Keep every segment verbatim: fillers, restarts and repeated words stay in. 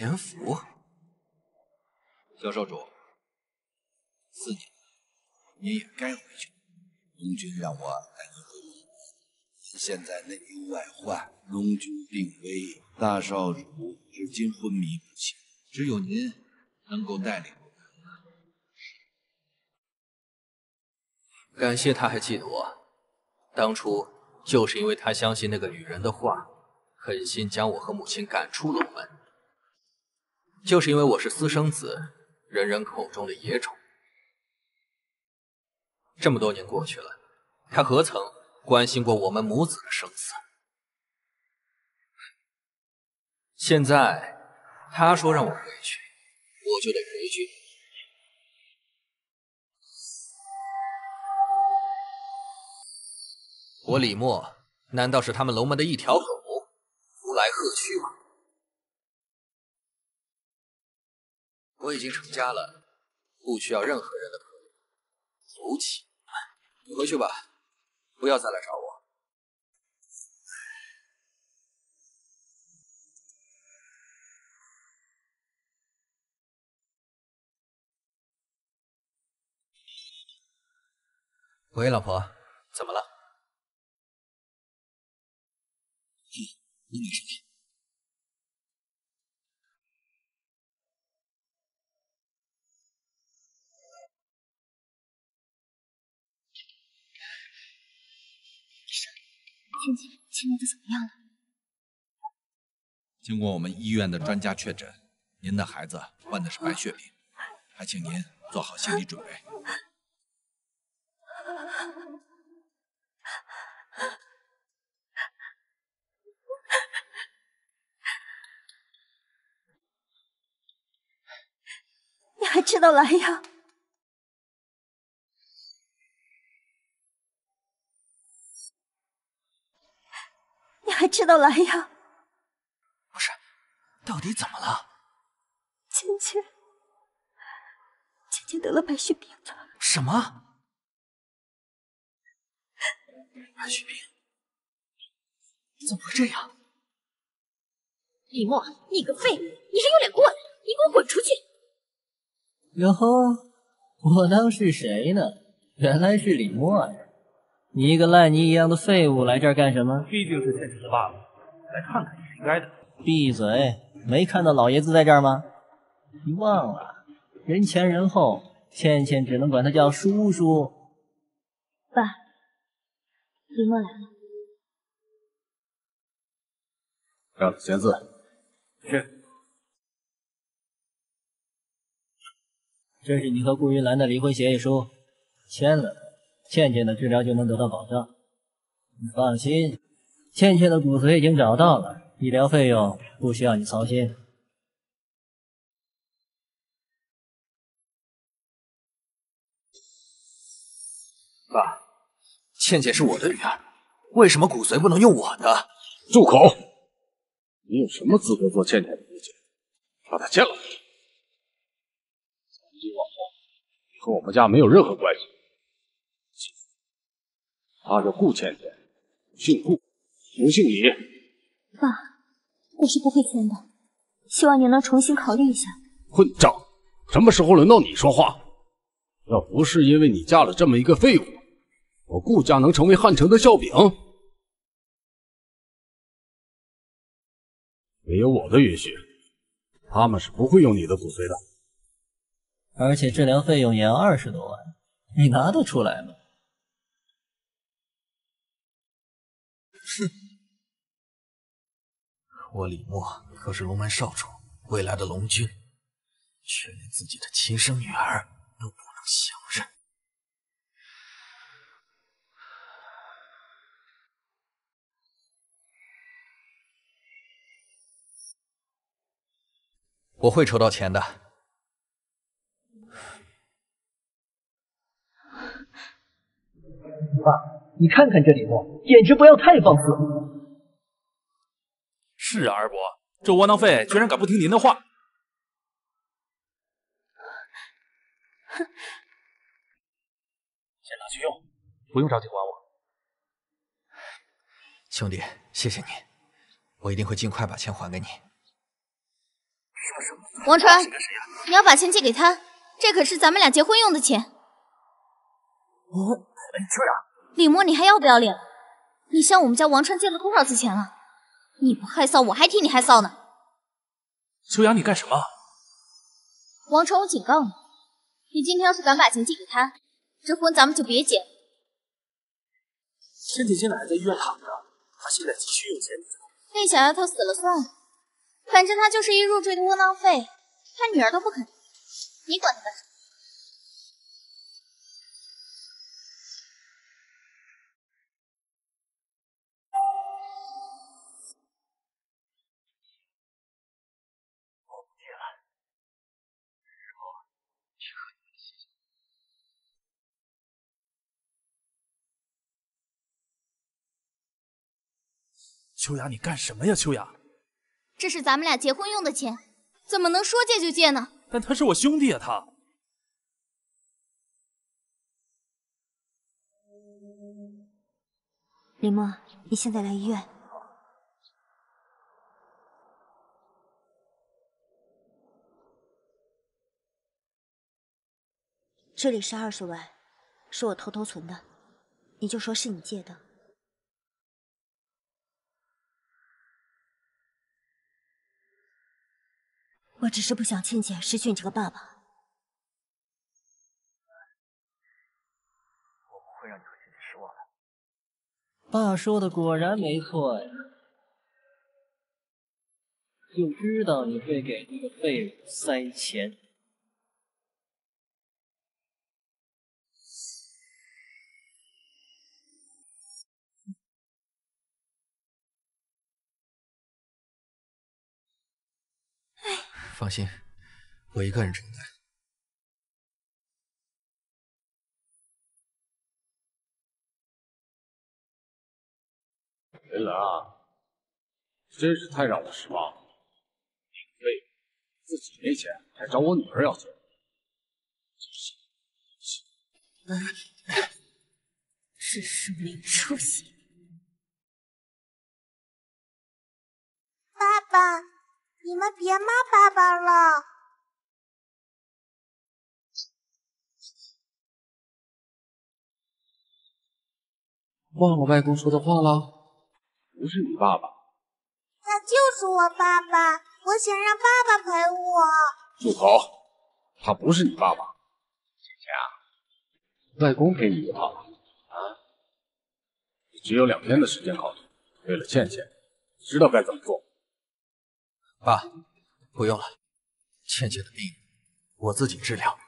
神符。小少主，四年，你也该回去。龙君让我带你回宫，现在内忧外患，龙君病危，大少主至今昏迷不醒，只有您能够带领我们。感谢他还记得我，当初就是因为他相信那个女人的话，狠心将我和母亲赶出龙门。 就是因为我是私生子，人人口中的野种。这么多年过去了，他何曾关心过我们母子的生死？现在他说让我回去，我就得回去。我李默难道是他们龙门的一条狗，无来贺屈吗？ 我已经成家了，不需要任何人的陪伴。尤其，你回去吧，不要再来找我。喂，老婆，怎么了？嗯，你没事。 倩倩，亲妹的怎么样了？经过我们医院的专家确诊，您的孩子患的是白血病，还请您做好心理准备。你还吃到蓝药？ 你还吃到蓝药？不是，到底怎么了？倩倩，倩倩得了白血病了。什么？白血病？怎么会这样？李默，你个废物，你还有脸过来？你给我滚出去！哟呵，我当是谁呢？原来是李默呀。 你一个烂泥一样的废物来这儿干什么？毕竟是现实的爸爸，来看看也是应该的。闭嘴！没看到老爷子在这儿吗？你忘了，人前人后，倩倩只能管他叫叔叔。爸，李默来了。让他签字。是。这是你和顾云兰的离婚协议书，签了。 倩倩的治疗就能得到保障。你放心，倩倩的骨髓已经找到了，医疗费用不需要你操心。爸，倩倩是我的女儿，为什么骨髓不能用我的？住口！你有什么资格做倩倩的母亲？把她签了。从今往后，你和我们家没有任何关系。 她叫顾倩倩，姓顾，不姓李。爸，我是不会签的，希望您能重新考虑一下。混账！什么时候轮到你说话？要不是因为你嫁了这么一个废物，我顾家能成为汉城的笑柄？没有我的允许，他们是不会用你的骨髓的。而且治疗费用也要二十多万，你拿得出来吗？ 哼，我李默可是龙门少主，未来的龙君，却连自己的亲生女儿都不能相认。我会筹到钱的。爸。 你看看这李默，简直不要太放肆！是啊，二伯，这窝囊废居然敢不听您的话！哼，先拿去用，不用着急还我。兄弟，谢谢你，我一定会尽快把钱还给你。王川，你要把钱借给他，这可是咱们俩结婚用的钱。哦，这样。李默，你还要不要脸？你向我们家王川借了多少次钱了？你不害臊，我还替你害臊呢。秋雅，你干什么？王川，我警告你，你今天要是敢把钱借给他，这婚咱们就别结。倩姐现在还在医院躺着，她现在急需用钱。那小丫头死了算了。 反正他就是一入赘的窝囊废，他女儿都不肯，你管他干什么？我不见了，日后你和你的妻子。秋雅，你干什么呀？秋雅。 这是咱们俩结婚用的钱，怎么能说借就借呢？但他是我兄弟啊，他。李默，你现在来医院。这里是二十万，是我偷偷存的，你就说是你借的。 我只是不想倩倩失去你这个爸爸。我不会让你和倩倩失望的。爸说的果然没错呀，就知道你会给那个废物塞钱。嗯 放心，我一个人承担。云兰啊，真是太让我失望了！你废物，自己没钱还找我女儿要钱，真是，真是没出息！爸爸。 你们别骂爸爸了。忘了外公说的话了？不是你爸爸。他就是我爸爸，我想让爸爸陪我。住口！他不是你爸爸。姐姐啊，外公陪你就好了啊。你只有两天的时间考虑。为了倩倩，知道该怎么做。 爸，不用了，倩倩的病我自己治疗。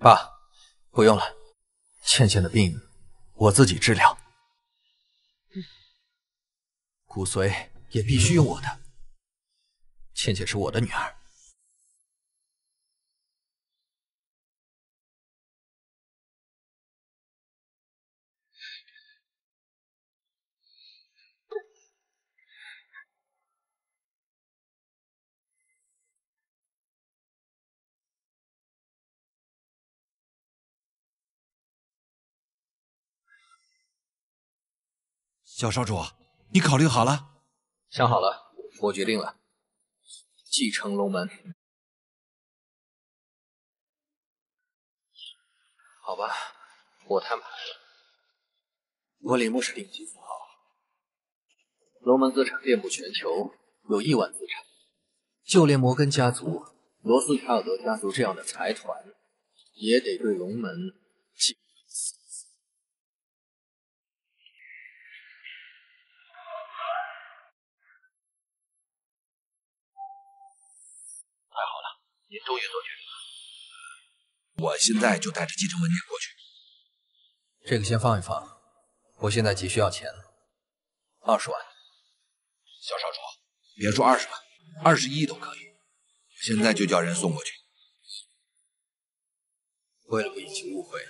爸，不用了，倩倩的病我自己治疗。骨髓也必须用我的，倩倩是我的女儿。小少主，你考虑好了？想好了，我决定了，继承龙门。好吧，我摊牌了，我李牧是顶级富豪，龙门资产遍布全球，有亿万资产，就连摩根家族、罗斯柴尔德家族这样的财团，也得对龙门敬。 您终于做决定了，我现在就带着继承文件过去。这个先放一放，我现在急需要钱，二十万。小少主，别说二十万，二十亿都可以。我现在就叫人送过去。为了不引起误会，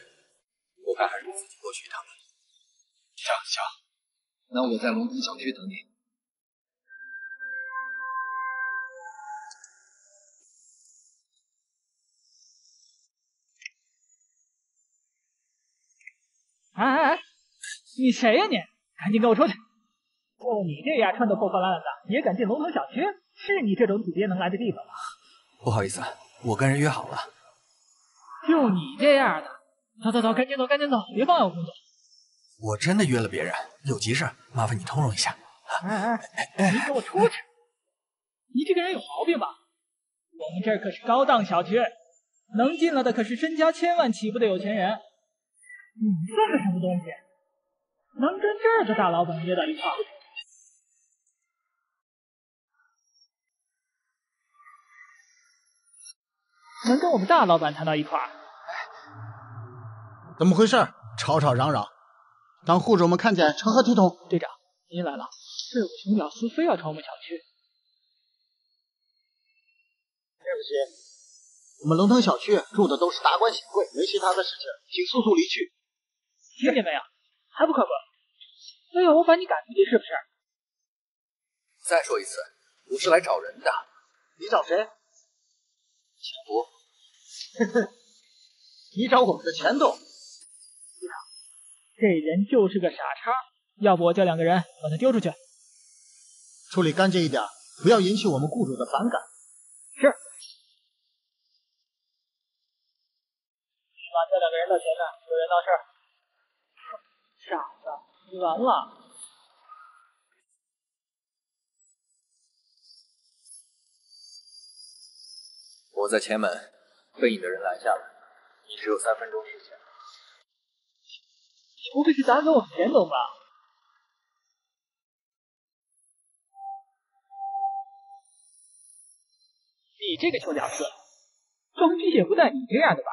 我看还是我自己过去一趟吧。行行，那我在龙门小区等你。 哎哎哎！你谁呀、啊、你？赶紧给我出去！哦，你这样穿得破破烂烂的，也敢进龙腾小区？是你这种土鳖能来的地方吗？不好意思，我跟人约好了。就你这样的，走走走，赶紧走，赶紧走，别妨碍我工作。我真的约了别人，有急事，麻烦你通融一下。哎哎，你给我出去！你这个人有毛病吧？我们这可是高档小区，能进来的可是身家千万起步的有钱人。你这是什么东西？能跟这儿的大老板约到一块？ 能跟我们大老板谈到一块儿，怎么回事？吵吵嚷嚷，当护士们看见成何体统？队长，您来了，这有个穷屌丝非要闯我们小区。对不起，我们龙腾小区住的都是达官显贵，没其他的事情，请速速离去。听见没有？还不快滚！哎呦，我把你赶出去是不是？再说一次，我是来找人的。你找谁？潜伏。 你找我们的前度，队长，这人就是个傻叉，要不我叫两个人把他丢出去，处理干净一点，不要引起我们雇主的反感。是。你把这两个人到前面，有人闹事儿。傻子，你完了。 我在前门被你的人拦下了，你只有三分钟时间。你不会是打给我们田总吧？你这个臭屌丝，装逼也不带你这样的吧？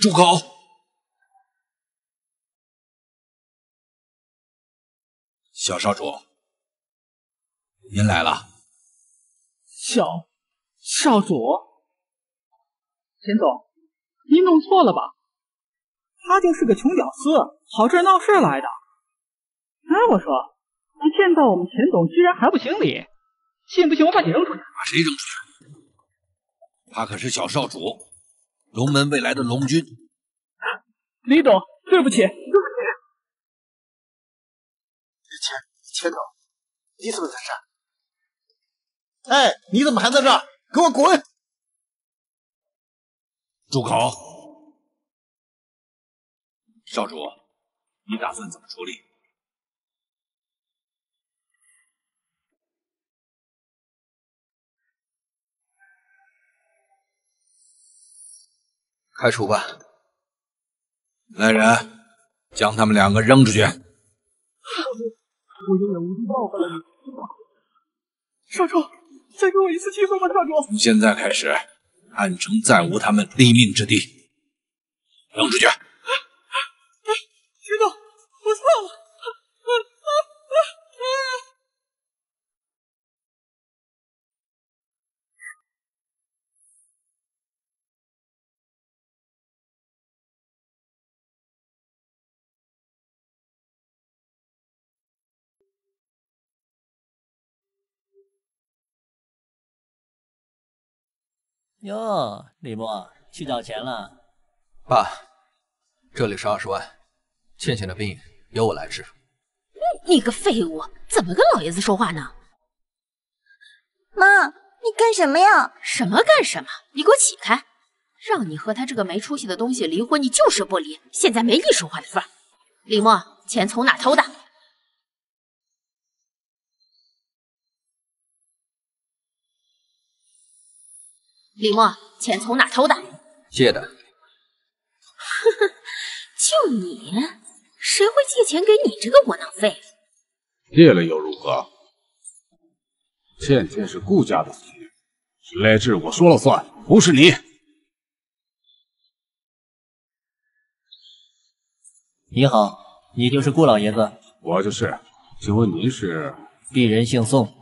住口！小少主。 您来了，小少主，钱总，您弄错了吧？他就是个穷屌丝，跑这儿闹事来的。哎，我说，没见到我们钱总居然还不行礼，信不信我把你扔出去？把谁扔出去？他可是小少主，龙门未来的龙君。李总，对不起，对不起。钱钱总，你怎么在这儿？ 哎，你怎么还在这儿？给我滚！住口！少主，你打算怎么处理？开除吧！来人，将他们两个扔出去！少主，我有点无地报复了。少主。 再给我一次机会吧，少主！从现在开始，汉城再无他们立命之地。扔出去！徐总，我错了。哟，李默，去找钱了。爸，这里是二十万，倩倩的病由我来治。你你个废物，怎么跟老爷子说话呢？妈，你干什么呀？什么干什么？你给我起开！让你和他这个没出息的东西离婚，你就是不离。现在没你说话的份儿。李默，钱从哪偷的？李默，钱从哪偷的？借的。就你，谁会借钱给你这个窝囊废？借了又如何？倩倩是顾家的子女，谁来治我说了算，不是你。你好，你就是顾老爷子？我就是。请问您是？鄙人姓宋。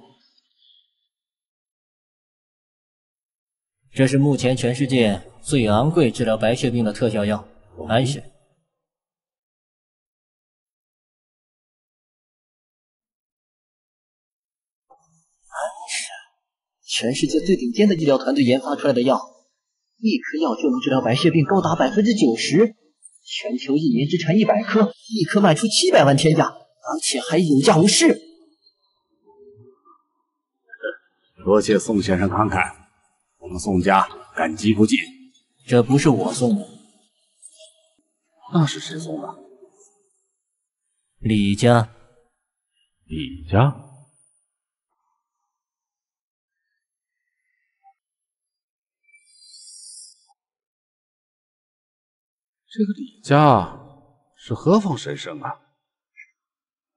这是目前全世界最昂贵治疗白血病的特效药——安血。安血，全世界最顶尖的医疗团队研发出来的药，一颗药就能治疗白血病高达 百分之九十，全球一年只产一百颗，一颗卖出七百万天价，而且还有价无市。多谢宋先生慷慨，我们宋家感激不尽。这不是我送的，那是谁送的？李家。李家。 这个李家是何方神圣啊？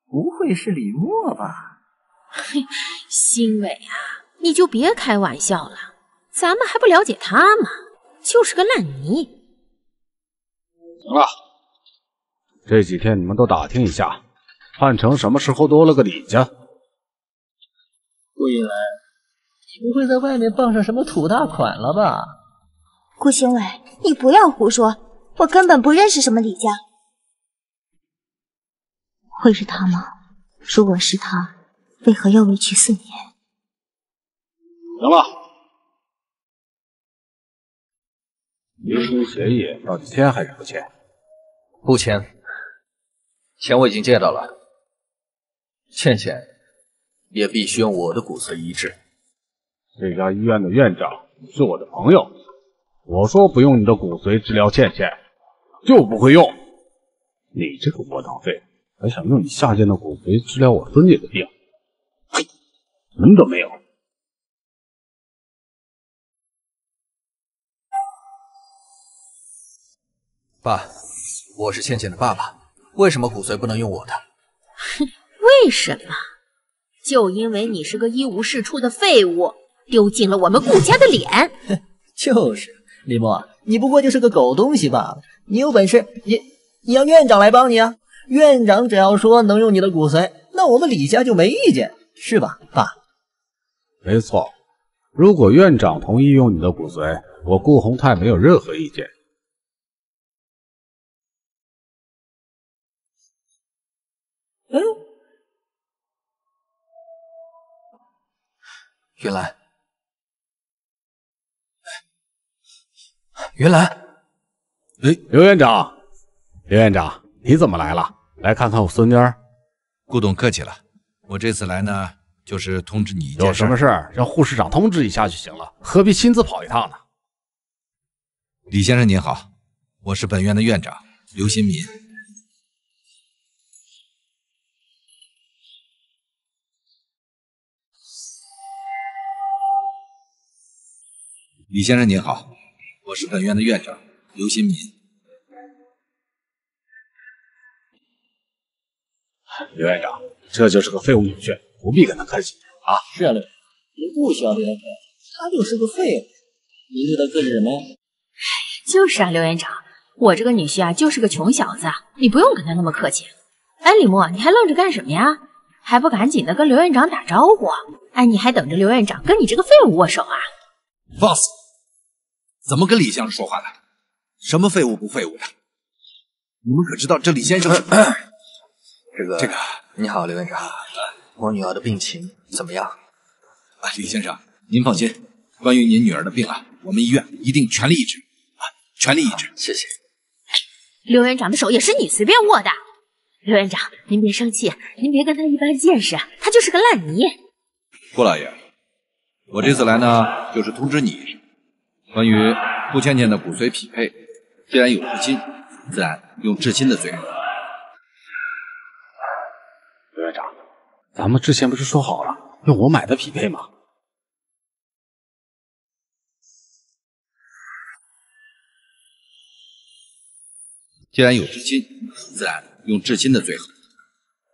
不会是李默吧？嘿，新伟啊，你就别开玩笑了，咱们还不了解他吗？就是个烂泥。行了，这几天你们都打听一下，汉城什么时候多了个李家？顾云兰，你不会在外面傍上什么土大款了吧？顾新伟，你不要胡说。 我根本不认识什么李家，会是他吗？如果是他，为何要为期四年？行了，离婚协议到底签还是不签？不签，钱我已经借到了，倩倩也必须用我的骨髓移植。这家医院的院长是我的朋友，我说不用你的骨髓治疗倩倩。 就不会用，你这个窝囊废，还想用你下贱的骨髓治疗我孙女的病？嘿，门都没有！爸，我是倩倩的爸爸，为什么骨髓不能用我的？哼，为什么？就因为你是个一无是处的废物，丢尽了我们顾家的脸。就是。 李默，你不过就是个狗东西罢了。你有本事，你你让院长来帮你啊！院长只要说能用你的骨髓，那我们李家就没意见，是吧，爸？没错，如果院长同意用你的骨髓，我顾宏泰没有任何意见。嗯，云兰。 云兰，哎，刘院长，刘院长，你怎么来了？来看看我孙女儿。顾董客气了，我这次来呢，就是通知你一件事。有什么事儿，让护士长通知一下就行了，何必亲自跑一趟呢？李先生您好，我是本院的院长刘新民。李先生您好。 我是本院的院长刘新民。刘院长，这就是个废物女婿，不必跟他客气啊！是啊，刘，您不需要对他客气，他就是个废物，您对他客气什么呀？就是啊，刘院长，我这个女婿啊，就是个穷小子，你不用跟他那么客气。哎，李默，你还愣着干什么呀？还不赶紧的跟刘院长打招呼？哎，你还等着刘院长跟你这个废物握手啊？放肆！ 怎么跟李先生说话的？什么废物不废物的？你们可知道这李先生是？这个这个，你好，刘院长，我女儿的病情怎么样？啊，李先生，您放心，关于您女儿的病啊，我们医院一定全力医治啊，全力医治。谢谢。刘院长的手也是你随便握的。刘院长，您别生气，您别跟他一般见识，他就是个烂泥。顾老爷，我这次来呢，就是通知你。 关于顾倩倩的骨髓匹配，既然有至亲，自然用至亲的罪名。刘院长，咱们之前不是说好了用我买的匹配吗？既然有至亲，自然用至亲的罪名。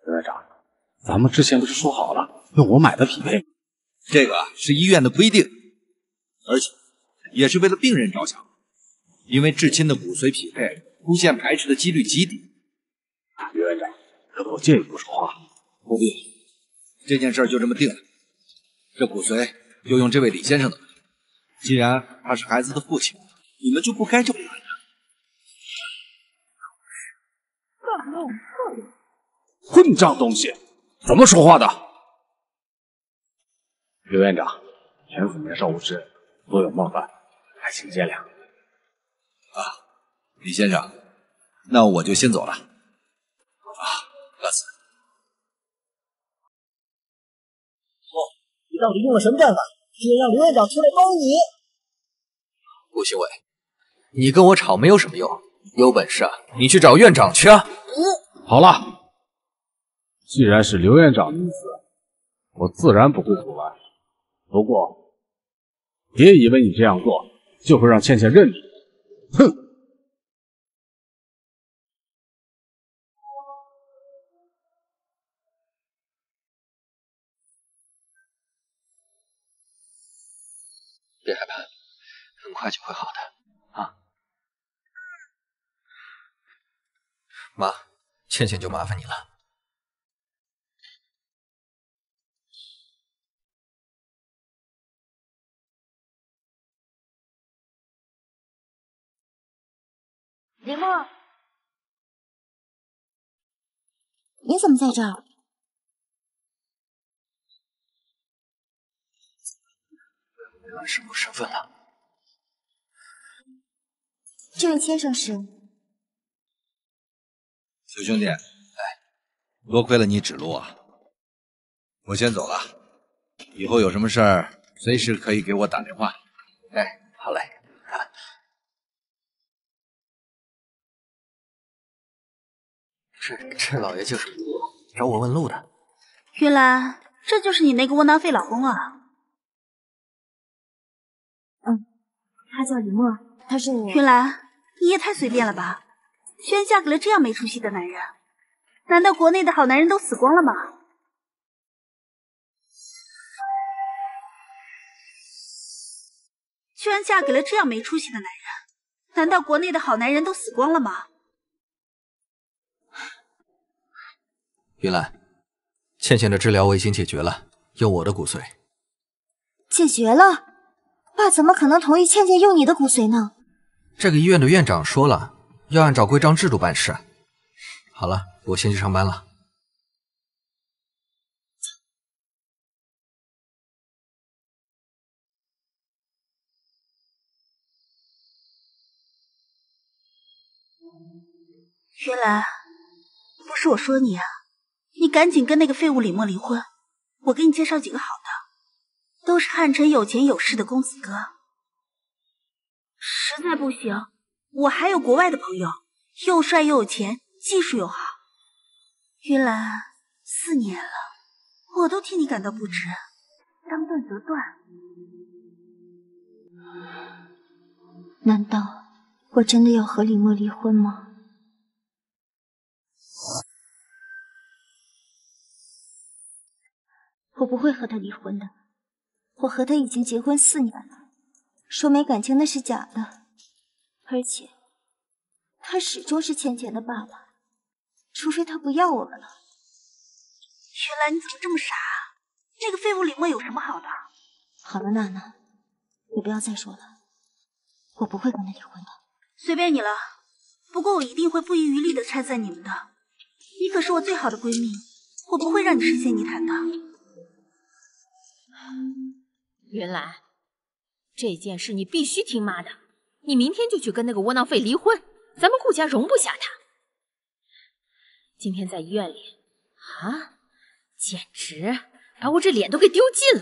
刘院长，咱们之前不是说好了用我买的匹配吗？这个是医院的规定，而且。 也是为了病人着想，因为至亲的骨髓匹配出现排斥的几率极低。刘院长，我建议不说话。不必，这件事就这么定了。这骨髓就用这位李先生的。既然他是孩子的父亲，你们就不该这么玩的。混账东西，怎么说话的？刘院长，臣子年少无知，多有冒犯。 还请见谅啊，李先生，那我就先走了。啊，告辞。哦，你到底用了什么办法，竟然让刘院长出来帮你？顾行伟，你跟我吵没有什么用，有本事啊，你去找院长去啊！嗯，好了，既然是刘院长的意思，我自然不会阻拦。不过，别以为你这样做就会让倩倩认你，哼！ 别害怕，很快就会好的啊！妈，倩倩就麻烦你了。林墨，你怎么在这儿？是我身份了。这位先生是小兄弟，哎，多亏了你指路啊！我先走了，以后有什么事儿随时可以给我打电话。哎，好嘞。啊、这这老爷就是找我问路的。原来这就是你那个窝囊废老公啊！ 嗯，他叫李默，他是我。云兰，你也太随便了吧！居然嫁给了这样没出息的男人，难道国内的好男人都死光了吗？居然嫁给了这样没出息的男人，难道国内的好男人都死光了吗？云兰，倩倩的治疗我已经解决了，用我的骨髓。解决了。 爸怎么可能同意倩倩用你的骨髓呢？这个医院的院长说了，要按照规章制度办事。好了，我先去上班了。云兰，不是我说你啊，你赶紧跟那个废物李默离婚，我给你介绍几个好的。 都是汉城有钱有势的公子哥，实在不行，我还有国外的朋友，又帅又有钱，技术又好。云兰，四年了，我都替你感到不值，当断则断。难道我真的要和李默离婚吗？ 我不会和他离婚的。 我和他已经结婚四年了，说没感情那是假的，而且他始终是倩倩的爸爸，除非他不要我们了。云兰，你怎么这么傻啊？那个废物李默有什么好的？好了，娜娜，你不要再说了，我不会跟他离婚的。随便你了，不过我一定会不遗余力的拆散你们的。你可是我最好的闺蜜，我不会让你深陷泥潭的。嗯 云兰，这件事你必须听妈的。你明天就去跟那个窝囊废离婚，咱们顾家容不下他。今天在医院里，啊，简直把我这脸都给丢尽了，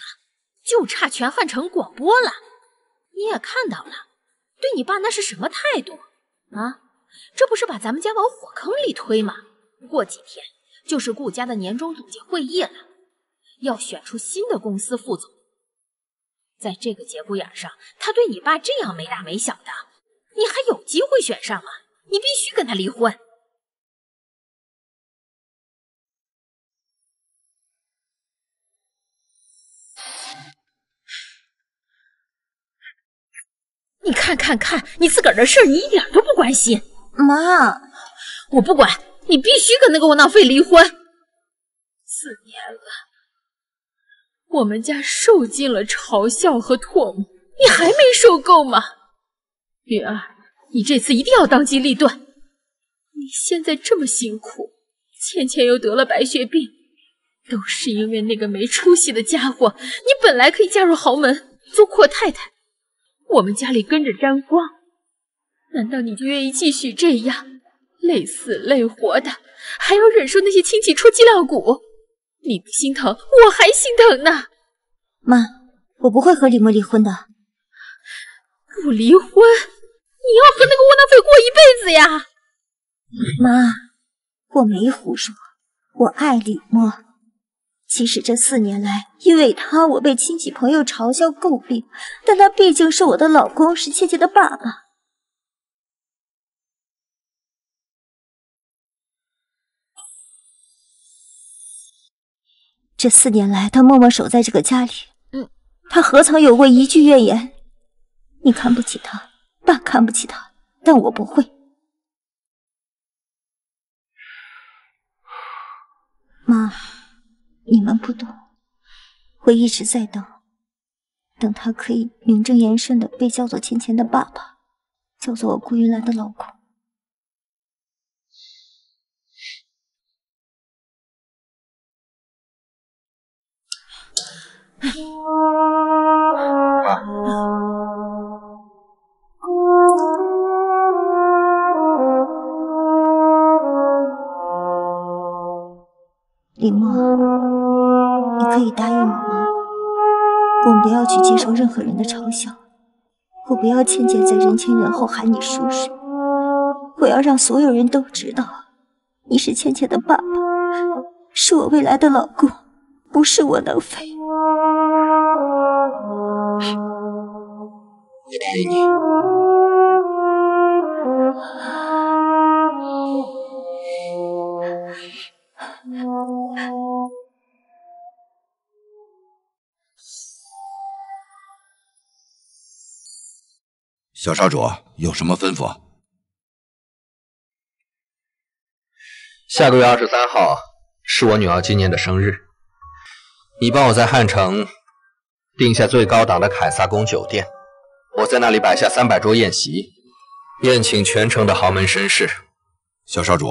就差全汉城广播了。你也看到了，对你爸那是什么态度啊？这不是把咱们家往火坑里推吗？过几天就是顾家的年终总结会议了，要选出新的公司副总。 在这个节骨眼上，他对你爸这样没大没小的，你还有机会选上吗？你必须跟他离婚。你看看看，你自个儿的事儿你一点都不关心。妈，我不管，你必须跟那个窝囊废离婚。四年了。 我们家受尽了嘲笑和唾沫，你还没受够吗？女儿，你这次一定要当机立断。你现在这么辛苦，倩倩又得了白血病，都是因为那个没出息的家伙。你本来可以嫁入豪门，做阔太太，我们家里跟着沾光。难道你就愿意继续这样，累死累活的，还要忍受那些亲戚戳脊梁骨，你不心疼，我还心疼呢。妈，我不会和李默离婚的。不离婚，你要和那个窝囊废过一辈子呀！妈，我没胡说，我爱李默。即使这四年来，因为他我被亲戚朋友嘲笑诟病，但他毕竟是我的老公，是倩倩的爸爸。 这四年来，他默默守在这个家里，嗯，他何曾有过一句怨言？你看不起他，爸看不起他，但我不会。妈，你们不懂，我一直在等，等他可以名正言顺的被叫做芊芊的爸爸，叫做我顾云兰的老公。 李默，你可以答应我吗？我们不要去接受任何人的嘲笑，我不要倩倩在人前人后喊你叔叔，我要让所有人都知道，你是倩倩的爸爸，是我未来的老公，不是我能飞。 我答应你。小少主有什么吩咐？下个月二十三号是我女儿今年的生日，你帮我在汉城订下最高档的凯撒宫酒店。 我在那里摆下三百桌宴席，宴请全城的豪门绅士。小少主，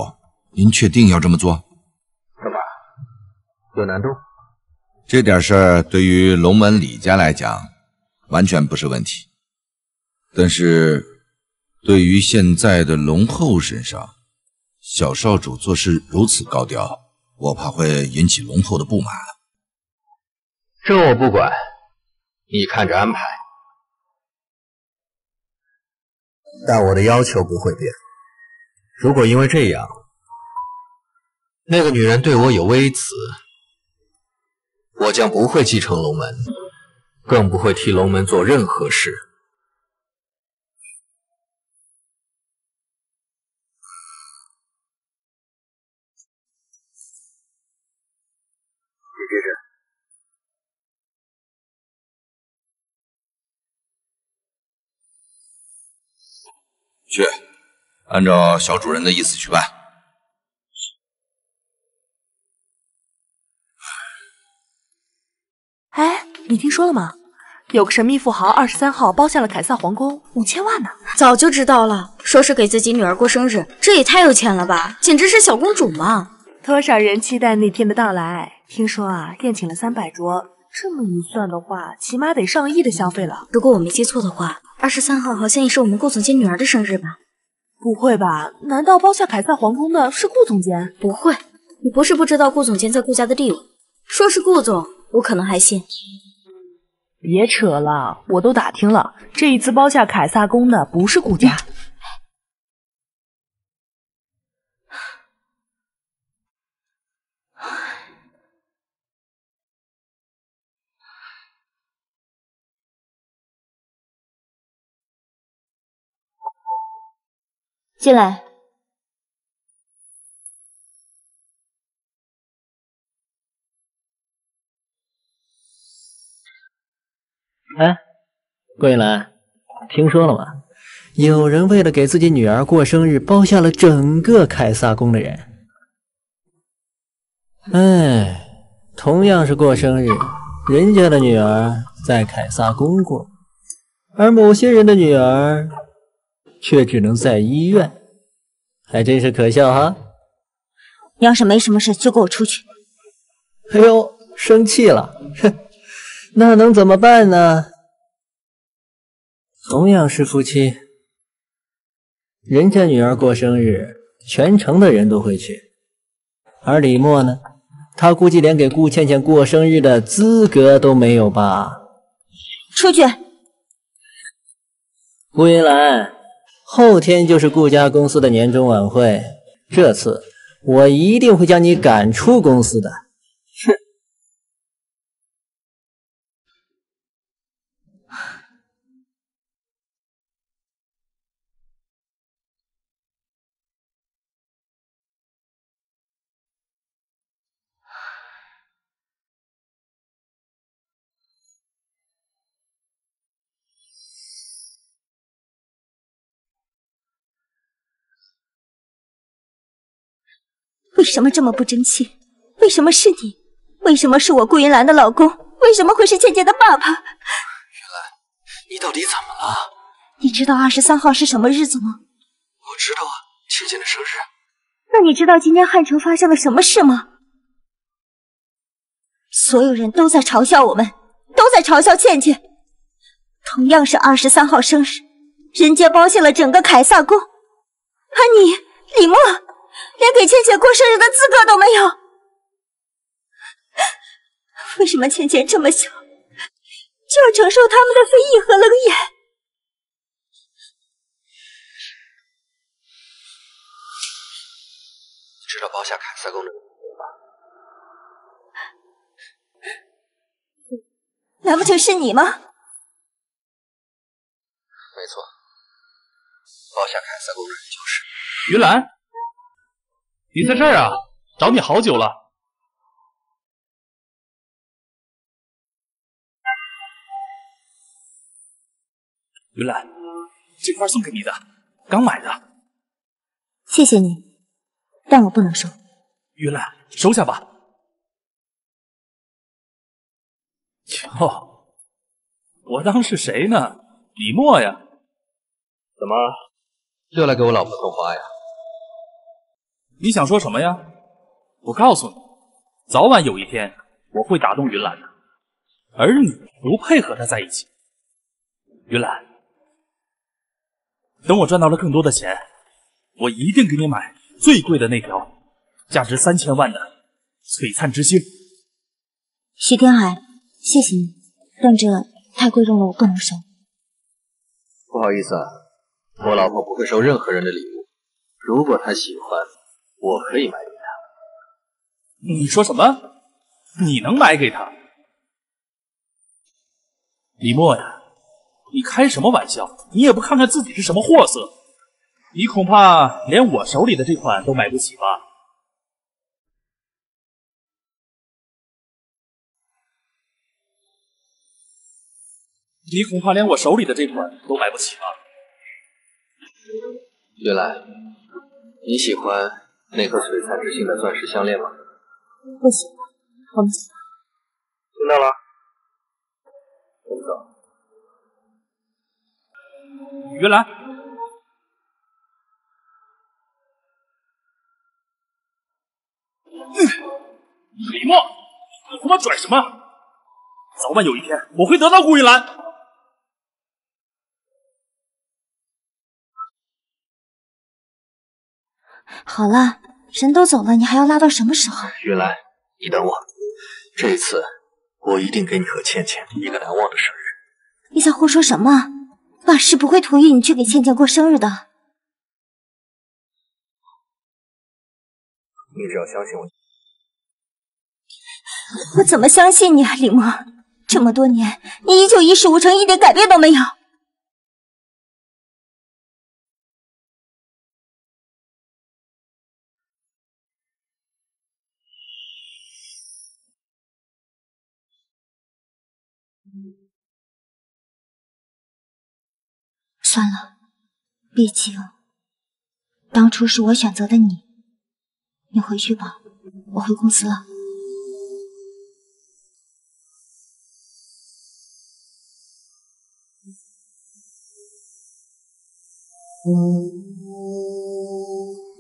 您确定要这么做？干嘛？有难度？这点事儿对于龙门李家来讲，完全不是问题。但是，对于现在的龙后身上，小少主做事如此高调，我怕会引起龙后的不满。这我不管，你看着安排。 但我的要求不会变。如果因为这样，那个女人对我有微词，我将不会继承龙门，更不会替龙门做任何事。你这是？ 去，按照小主人的意思去办。哎，你听说了吗？有个神秘富豪二十三号包下了凯撒皇宫五千万呢。早就知道了，说是给自己女儿过生日，这也太有钱了吧，简直是小公主嘛！多少人期待那天的到来？听说啊，宴请了三百桌，这么一算的话，起码得上亿的消费了。如果我没记错的话。 二十三号好像也是我们顾总监女儿的生日吧？不会吧？难道包下凯撒皇宫的是顾总监？不会，你不是不知道顾总监在顾家的地位。说是顾总，我可能还信。别扯了，我都打听了，这一次包下凯撒宫的不是顾家。进来。哎，顾云兰，听说了吗？有人为了给自己女儿过生日，包下了整个凯撒宫的人。哎，同样是过生日，人家的女儿在凯撒宫过，而某些人的女儿。 却只能在医院，还真是可笑哈！你要是没什么事，就给我出去！哎呦，生气了？哼，那能怎么办呢？同样是夫妻，人家女儿过生日，全城的人都会去。而李默呢，他估计连给顾倩倩过生日的资格都没有吧？出去！顾云兰，后天就是顾家公司的年终晚会，这次我一定会将你赶出公司的。哼！为什么这么不争气？为什么是你？为什么是我顾云兰的老公？为什么会是倩倩的爸爸？云兰，你到底怎么了？你知道二十三号是什么日子吗？我知道啊，倩倩的生日。那你知道今天汉城发生了什么事吗？所有人都在嘲笑我们，都在嘲笑倩倩。同样是二十三号生日，人杰包下了整个凯撒宫，而你，李默。 连给倩倩过生日的资格都没有，为什么倩倩这么小就要承受他们的非议和冷眼？你知道包下凯撒宫的人吗？难不成是你吗？没错，包下凯撒宫的人就是云兰。 你在这儿啊？找你好久了。云兰，这块送给你的，刚买的。谢谢你，但我不能收。云兰，收下吧。哟，我当是谁呢？李默呀？怎么又来给我老婆偷花呀？ 你想说什么呀？我告诉你，早晚有一天我会打动云兰的，而你不配和她在一起。云兰，等我赚到了更多的钱，我一定给你买最贵的那条，价值三千万的璀璨之星。徐天海，谢谢你，但这太贵重了，我不能收。不好意思啊，我老婆不会收任何人的礼物，如果她喜欢。 我可以买给他。你说什么？你能买给他？李默呀，你开什么玩笑？你也不看看自己是什么货色！你恐怕连我手里的这款都买不起吧？你恐怕连我手里的这款都买不起吧？原来你喜欢。 那颗璀璨之星的钻石项链吗？不行，我们走。听到了，我们走。云兰，嗯，李默，你他妈拽什么？早晚有一天我会得到顾云兰。 好了，人都走了，你还要拉到什么时候？云兰，你等我，这一次我一定给你和倩倩一个难忘的生日。你在胡说什么？爸是不会同意你去给倩倩过生日的。你只要相信我。我怎么相信你啊，李默？这么多年，你依旧一事无成，一点改变都没有。 算了，毕竟当初是我选择的你。你回去吧，我回公司了。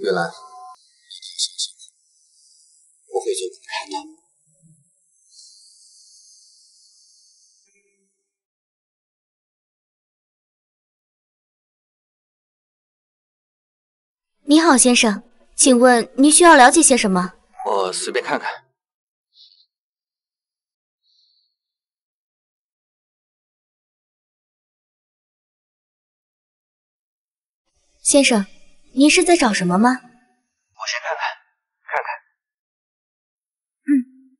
云兰，我会做你的太太。 你好，先生，请问您需要了解些什么？我随便看看。先生，您是在找什么吗？我先看看，看看。嗯。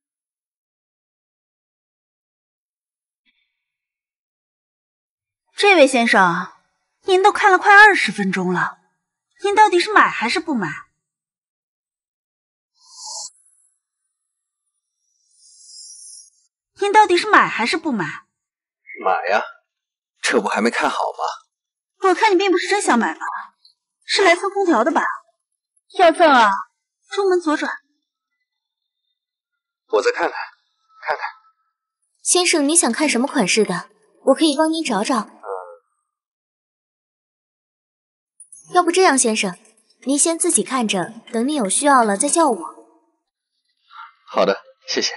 这位先生，您都看了快二十分钟了，您到底是买还是不买？您到底是买还是不买？买呀，这不还没看好吗？我看你并不是真想买吧，是来蹭空调的吧？要赠啊，出门左转。我再看看，看看。先生，你想看什么款式的？我可以帮您找找。 要不这样，先生，您先自己看着，等你有需要了再叫我。好的，谢谢。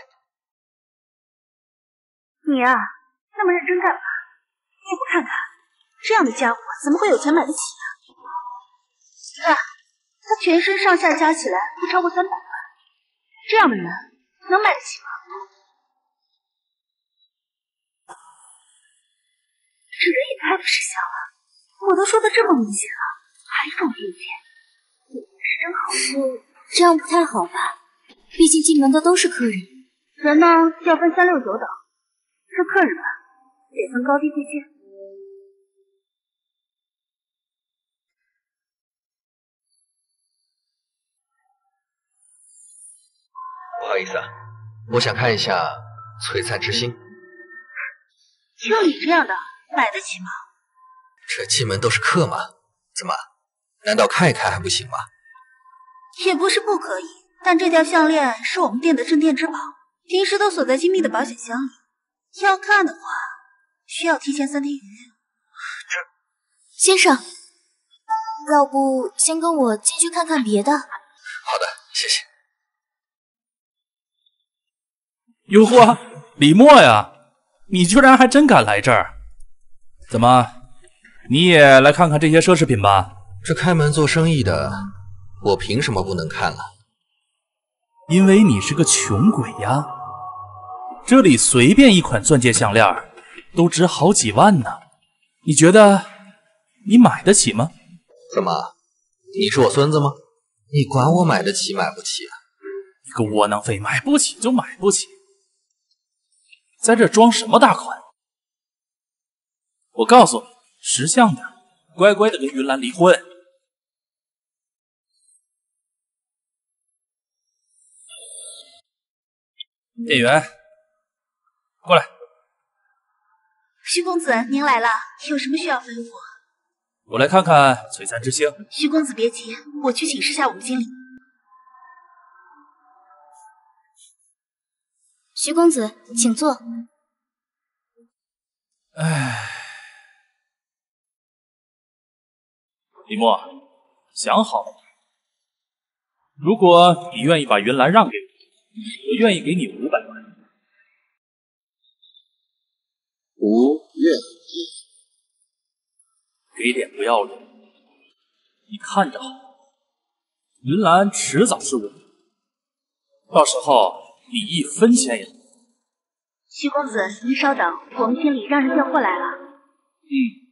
你啊，那么认真干嘛？你也不看看，这样的家伙怎么会有钱买得起啊？看，他全身上下加起来不超过三百万，这样的人能买得起吗？这人也太不识相了！我都说的这么明显了。 还放意见，你是真好。这样不太好吧？毕竟进门的都是客人。人呢要分三六九等，这客人吧得分高低贵贱。不好意思啊，我想看一下璀璨之星。就你这样的买得起吗？这进门都是客嘛，怎么？ 难道看一看还不行吗？也不是不可以，但这条项链是我们店的镇店之宝，平时都锁在精密的保险箱里。要看的话，需要提前三天预约。这先生，要不先跟我进去看看别的？好的，谢谢。哟呵，李默呀，你居然还真敢来这儿！怎么，你也来看看这些奢侈品吧？ 这开门做生意的，我凭什么不能看了？因为你是个穷鬼呀！这里随便一款钻戒项链都值好几万呢，你觉得你买得起吗？怎么，你是我孙子吗？你管我买得起买不起啊？你个窝囊废，买不起就买不起，在这装什么大款？我告诉你，识相的，乖乖的跟云兰离婚。 店员，过来。徐公子，您来了，有什么需要吩咐？我来看看璀璨之星。徐公子别急，我去请示下我们经理。徐公子，请坐。哎，李默，想好了，如果你愿意把云兰让给我。 我愿意给你五百万。五月，给脸不要脸！你看着好，云兰迟早是我的，到时候你一分钱也不花。徐公子，您稍等，我们经理让人调货来了。嗯。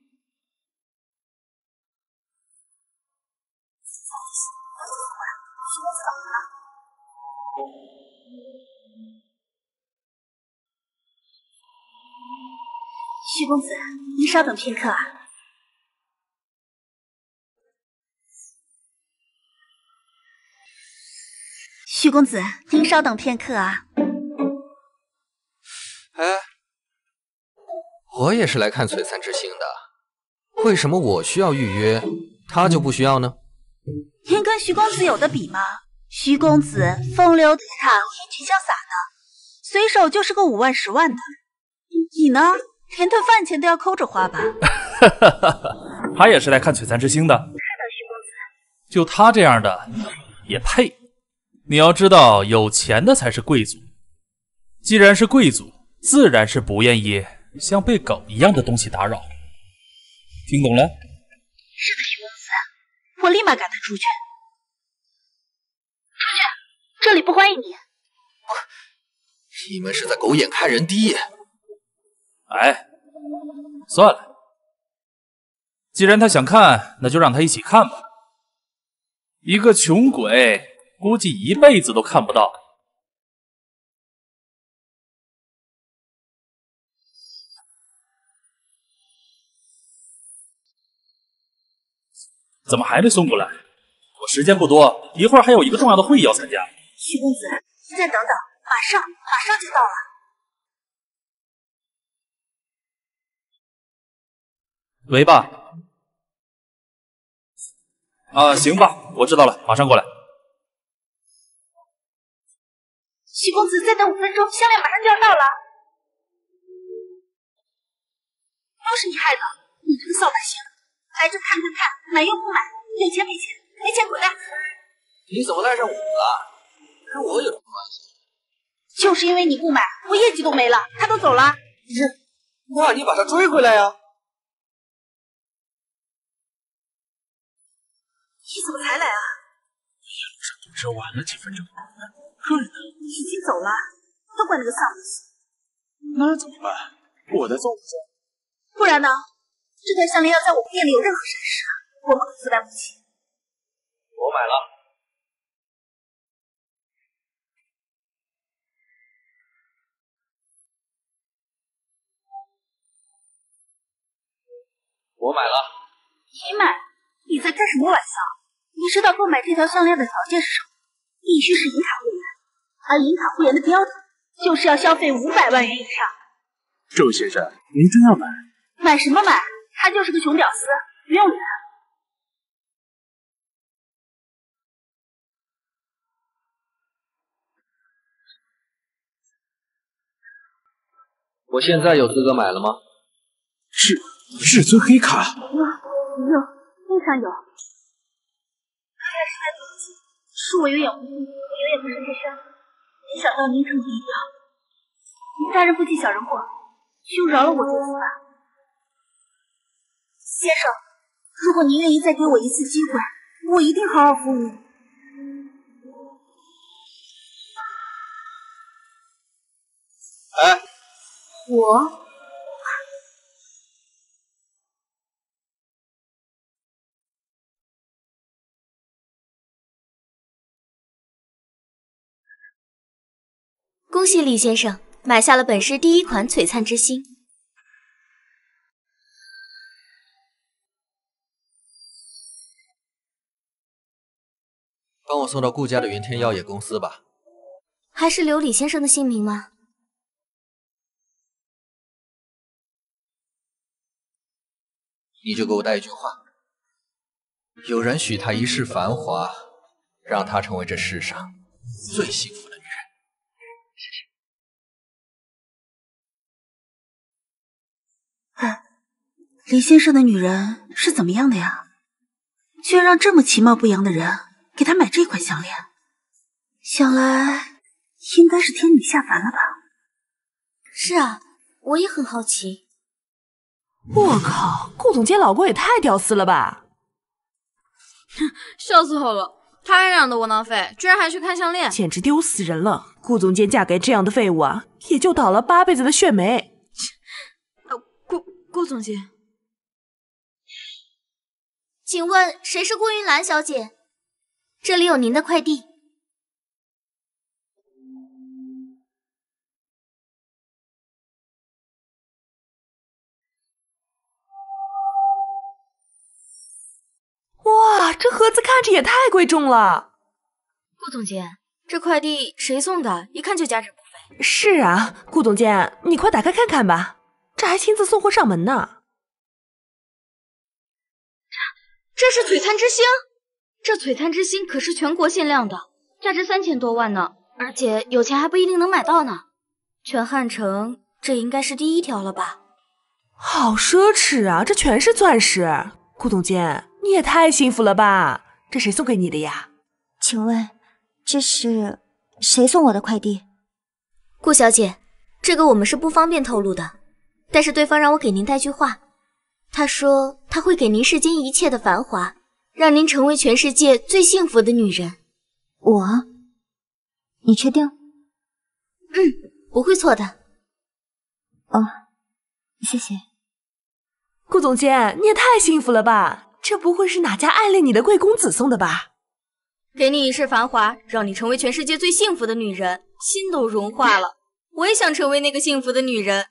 徐公子，您稍等片刻啊！徐公子，您稍等片刻啊！哎，我也是来看璀璨之星的，为什么我需要预约，他就不需要呢？您跟徐公子有的比吗？徐公子风流倜傥，英俊潇洒呢，随手就是个五万、十万的，你呢？ 连顿饭钱都要抠着花吧？他也是来看璀璨之星的。是的，徐公子。就他这样的也配？你要知道，有钱的才是贵族。既然是贵族，自然是不愿意像被狗一样的东西打扰。听懂了？是的，徐公子。我立马赶他出去。这里不欢迎你。不，你们是在狗眼看人低。哎，算了，既然他想看，那就让他一起看吧。一个穷鬼，估计一辈子都看不到。怎么还没送过来？ 我时间不多，一会儿还有一个重要的会议要参加。许公子，您再等等，马上马上就到了。喂吧，啊，行吧，我知道了，马上过来。许公子，再等五分钟，项链马上就要到了。都是你害的，你这个扫把星！来这看看看，买又不买，给钱给钱。 没见过的，你怎么赖上我了？跟我有什么关系？就是因为你不买，我业绩都没了，他都走了。你这，那你把他追回来呀、啊！你怎么才来啊？路上堵车晚了几分钟，客人呢？已经走了，都怪那个丧尸。那怎么办？我的粽子？不然呢？这条项链要在我们店里有任何闪失，我们可负担不起。 我买了，我买了。你买？你在开什么玩笑？你知道购买这条项链的条件是什么？必须是银卡会员，而银卡会员的标准就是要消费五百万元以上。周先生，您真要买？买什么买？他就是个穷屌丝，不用理他。 我现在有资格买了吗？至至尊黑卡有有，非常有。实在实在对不起，是我有眼无珠，我有眼不识泰山，没想到您成绩一样。您大人不计小人过，就饶了我这次吧。先生，如果您愿意再给我一次机会，我一定好好服务您。 我恭喜李先生买下了本市第一款璀璨之星。帮我送到顾家的云天药业公司吧。还是留李先生的姓名吗？ 你就给我带一句话：有人许她一世繁华，让她成为这世上最幸福的女人。哎，李先生的女人是怎么样的呀？居然让这么其貌不扬的人给他买这款项链，想来应该是天女下凡了吧？是啊，我也很好奇。 我靠，顾总监老公也太屌丝了吧！笑死我了，他还嚷的窝囊废，居然还去看项链，简直丢死人了！顾总监嫁给这样的废物啊，也就倒了八辈子的血霉。呃，顾顾总监，请问谁是顾云兰小姐？这里有您的快递。 哇，这盒子看着也太贵重了。顾总监，这快递谁送的？一看就价值不菲。是啊，顾总监，你快打开看看吧，这还亲自送货上门呢。这是璀璨之星，这璀璨之星可是全国限量的，价值三千多万呢，而且有钱还不一定能买到呢。全汉城这应该是第一条了吧？好奢侈啊，这全是钻石。顾总监。 你也太幸福了吧！这谁送给你的呀？请问这是谁送我的快递？顾小姐，这个我们是不方便透露的。但是对方让我给您带句话，他说他会给您世间一切的繁华，让您成为全世界最幸福的女人。我？你确定？嗯，不会错的。哦，谢谢。顾总监，你也太幸福了吧！这不会是哪家暗恋你的贵公子送的吧？给你一世繁华，让你成为全世界最幸福的女人，心都融化了。我也想成为那个幸福的女人。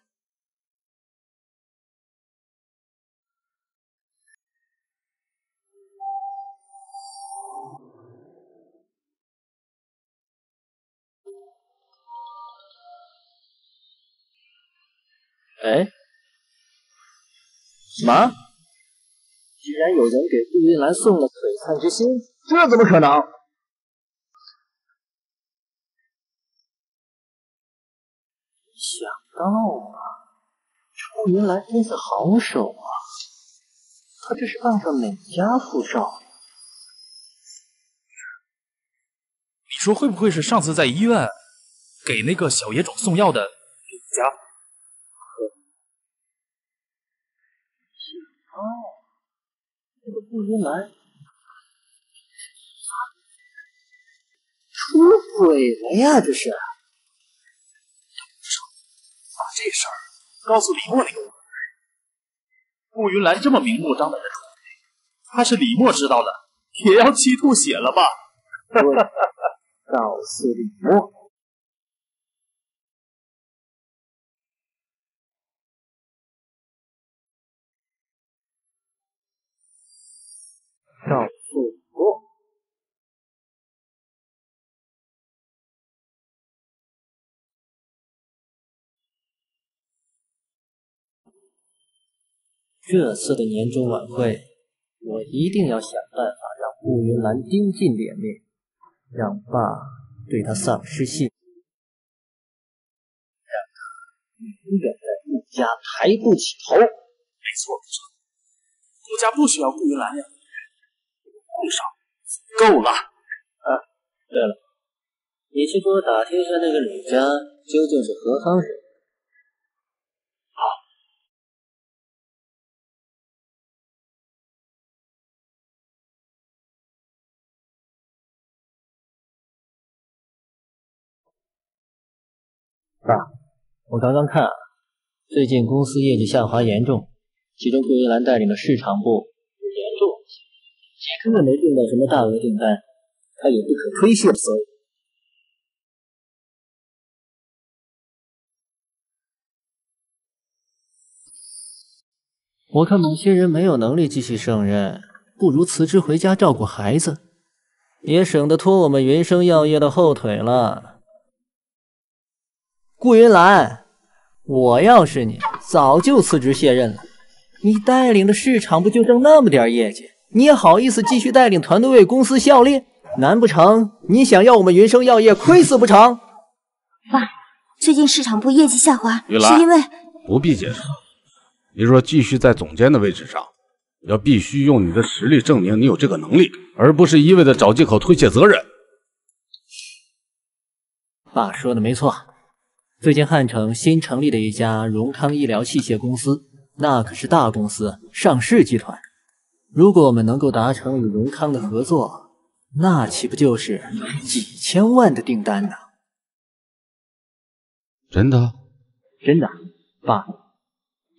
哎，妈，居然有人给顾云兰送了璀璨之星，这怎么可能？想到啊，这顾云兰真是好手啊，她这是傍上哪家富少？你说会不会是上次在医院给那个小野种送药的那家？ 哦，这个顾云兰出轨了呀！这是，把这事儿告诉李默那个人。顾云兰这么明目张胆的出轨，怕是李默知道了也要气吐血了吧？告诉李默。 告诉我，这次的年终晚会，我一定要想办法让顾云兰丢尽脸面，让爸对她丧失信心，让她永远在顾家抬不起头。没错，没错，顾家不需要顾云兰呀。 够了。啊，对了，你去给我打听一下那个李家究竟是何方人？好。爸，我刚刚看，最近公司业绩下滑严重，其中顾云兰带领的市场部有严重问题。 根本没订到什么大额订单，他有不可推卸的责任。我看某些人没有能力继续胜任，不如辞职回家照顾孩子，也省得拖我们云生药业的后腿了。顾云兰，我要是你，早就辞职卸任了。你带领的市场不就挣那么点业绩？ 你也好意思继续带领团队为公司效力？难不成你想要我们云生药业亏死不成？爸，最近市场部业绩下滑，是因为……不必解释。你若继续在总监的位置上，要必须用你的实力证明你有这个能力，而不是一味的找借口推卸责任。爸说的没错，最近汉城新成立的一家荣康医疗器械公司，那可是大公司，上市集团。 如果我们能够达成与荣康的合作，那岂不就是几千万的订单呢？真的？真的，爸，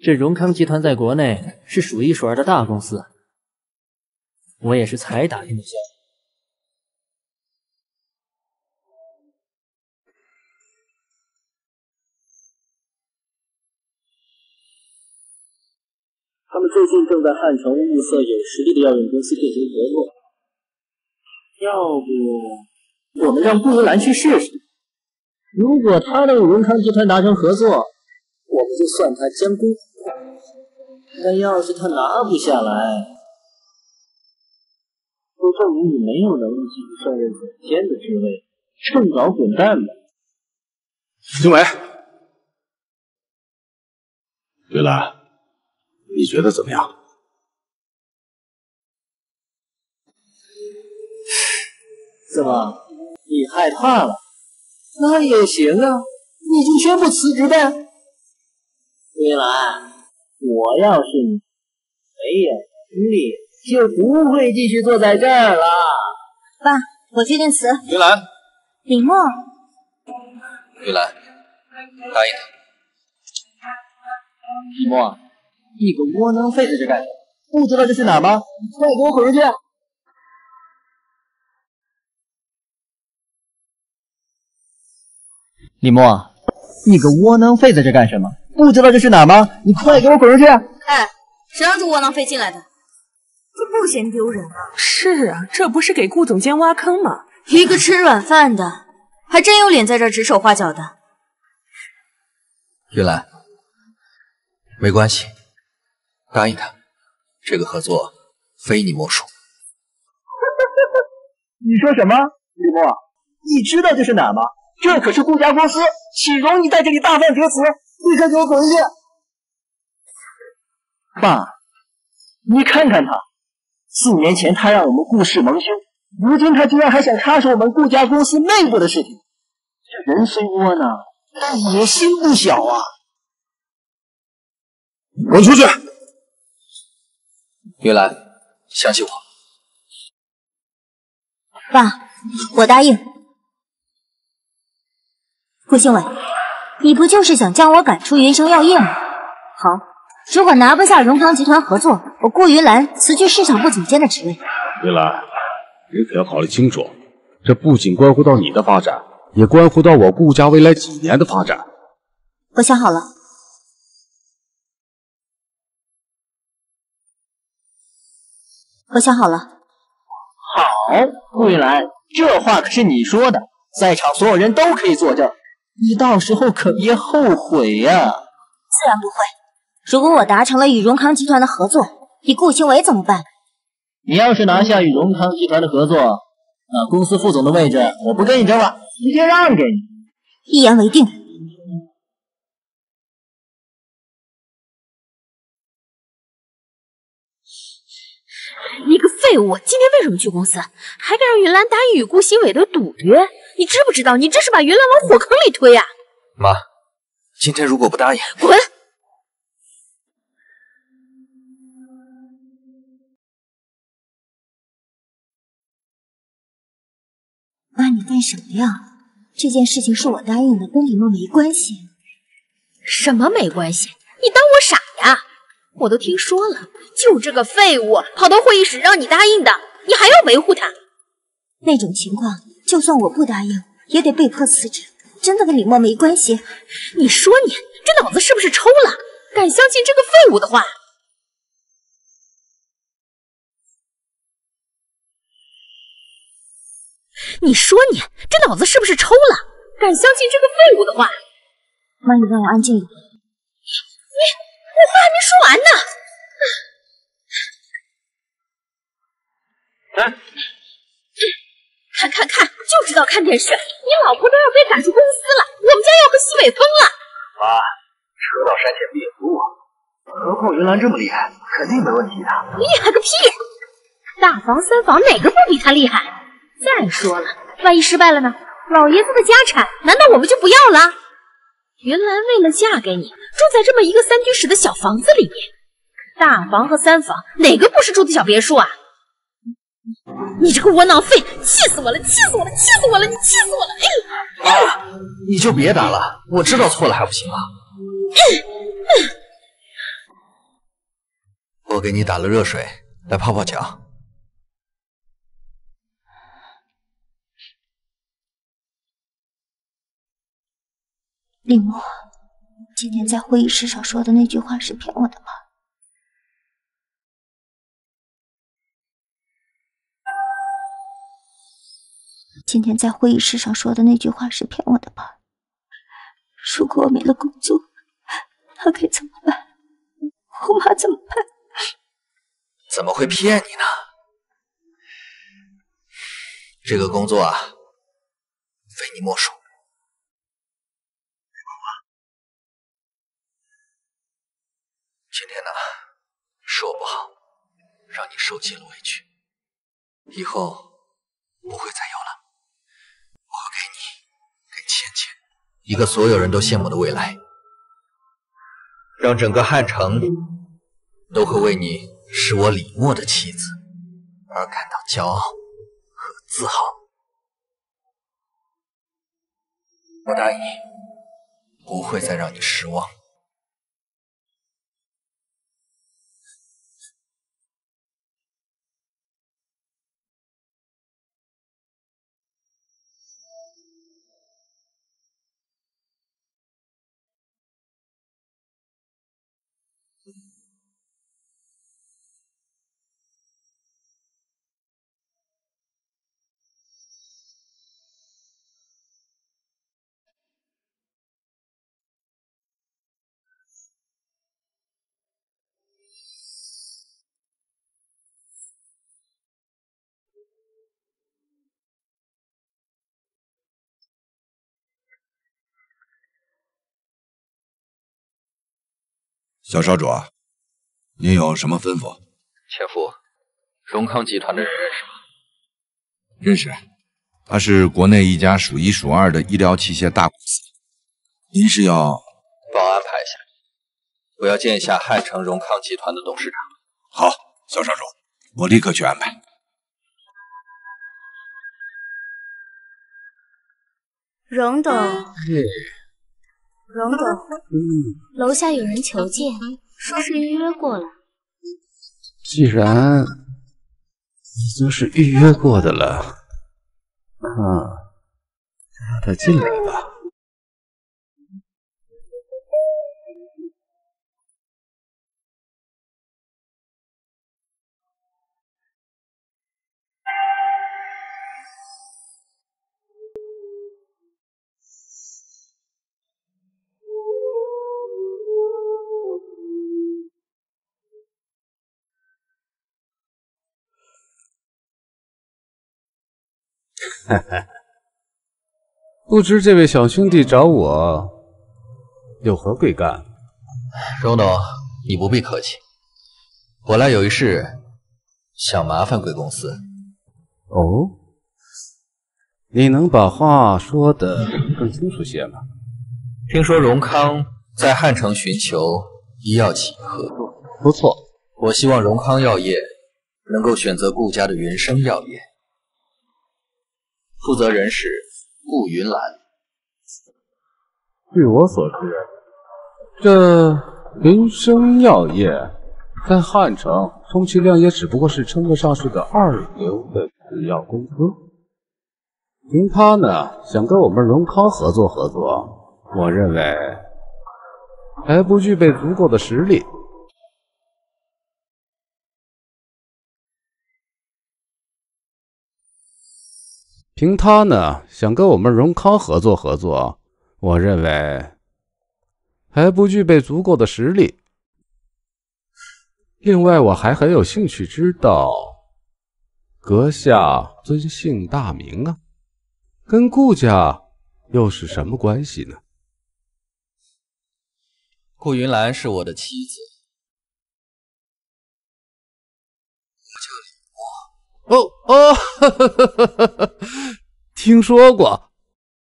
这荣康集团在国内是数一数二的大公司。我也是才打听的消息。他们最近正在汉城物色有实力的药用公司进行合作，要不我们让顾云兰去试试？如果他能与荣康集团达成合作，我们就算他将功补过。但要是他拿不下来，就证明你没有能力继续胜任总监的职位，趁早滚蛋吧。丁伟，云兰。 你觉得怎么样？怎么，你害怕了？那也行啊，你就宣布辞职呗。云兰，我要是你，没有能力就不会继续坐在这儿了。爸，我决定辞。云兰，李默，云兰，答应他。一梦，一个窝囊废在这干什么？不知道这是哪儿吗？快给我滚出去！ 李默，你个窝囊废在这干什么？不知道这是哪儿吗？你快给我滚出去！哎，谁让这窝囊废进来的？这不嫌丢人啊？是啊，这不是给顾总监挖坑吗？一个吃软饭的，还真有脸在这指手画脚的。玉兰，没关系，答应他，这个合作非你莫属。你说什么？李默，你知道这是哪儿吗？ 这可是顾家公司，岂容你在这里大放厥词！立刻给我滚出去！爸，你看看他，四年前他让我们顾氏蒙羞，如今他居然还想插手我们顾家公司内部的事情。这人虽窝囊，但野心不小啊！滚出去！云兰，相信我。爸，我答应。 顾兴伟，你不就是想将我赶出云生药业吗？好，如果拿不下荣康集团合作，我顾云兰辞去市场部总监的职位。云兰，你可要考虑清楚，这不仅关乎到你的发展，也关乎到我顾家未来几年的发展。我想好了。我想好了。好，顾云兰，这话可是你说的，在场所有人都可以作证。 你到时候可别后悔呀、啊！自然不会。如果我达成了与荣康集团的合作，你顾兴伟怎么办？你要是拿下与荣康集团的合作，那公司副总的位置我不跟你争了，直接让给你。一言为定。你个废物！今天为什么去公司？还敢让云兰答应与顾兴伟的赌约？ 你知不知道，你这是把云兰往火坑里推啊！妈，今天如果不答应，滚！妈，你干什么呀？这件事情是我答应的，跟李默没关系。什么没关系？你当我傻呀？我都听说了，就这个废物跑到会议室让你答应的，你还要维护他？那种情况。 就算我不答应，也得被迫辞职，真的跟李默没关系。你说你这脑子是不是抽了？敢相信这个废物的话？你说你这脑子是不是抽了？敢相信这个废物的话？妈，你让我安静一点。你，我话还没说完呢。哎、啊。看看看，就知道看电视！你老婆都要被赶出公司了，我们家要被西北风了。妈，车到山前必有路，何况云兰这么厉害，肯定没问题的。厉害个屁！大房三房哪个不比他厉害？再说了，万一失败了呢？老爷子的家产难道我们就不要了？云兰为了嫁给你，住在这么一个三居室的小房子里面，大房和三房哪个不是住的小别墅啊？ 你这个窝囊废，气死我了！气死我了！气死我了！你气死我了！哎，妈，你就别打了，我知道错了还不行吗？我给你打了热水，来泡泡脚。李默，今天在会议室上说的那句话是骗我的吧？ 今天在会议室上说的那句话是骗我的吧？如果我没了工作，他该怎么办？我妈怎么办？怎么会骗你呢？这个工作啊，非你莫属。今天呢，是我不好，让你受尽了委屈，以后不会再有了。 我会给你，给倩倩一个所有人都羡慕的未来，让整个汉城都会为你是我李默的妻子而感到骄傲和自豪。我答应你。不会再让你失望。小少主啊，您有什么吩咐？前夫，荣康集团的人认识吗？认识，他是国内一家数一数二的医疗器械大公司。您是要帮我安排一下，我要见一下汉城荣康集团的董事长。好，小少主，我立刻去安排。荣董。嗯 荣总，楼下有人求见，说是预约过了。既然已经是预约过的了，那让他进来吧。哈哈，不知这位小兄弟找我有何贵干？荣董，你不必客气，我来有一事想麻烦贵公司。哦，你能把话说得更清楚些吗？听说荣康在汉城寻求医药企业合作，不错，我希望荣康药业能够选择顾家的云生药业。 负责人是顾云兰。据我所知，这云生药业在汉城充其量也只不过是称得上是个二流的制药公司。凭他呢，想跟我们荣康合作合作，我认为还不具备足够的实力。 凭他呢，想跟我们荣康合作合作，我认为还不具备足够的实力。另外，我还很有兴趣知道阁下尊姓大名啊，跟顾家又是什么关系呢？顾云兰是我的妻子，我叫李默。哦哦。 听说过，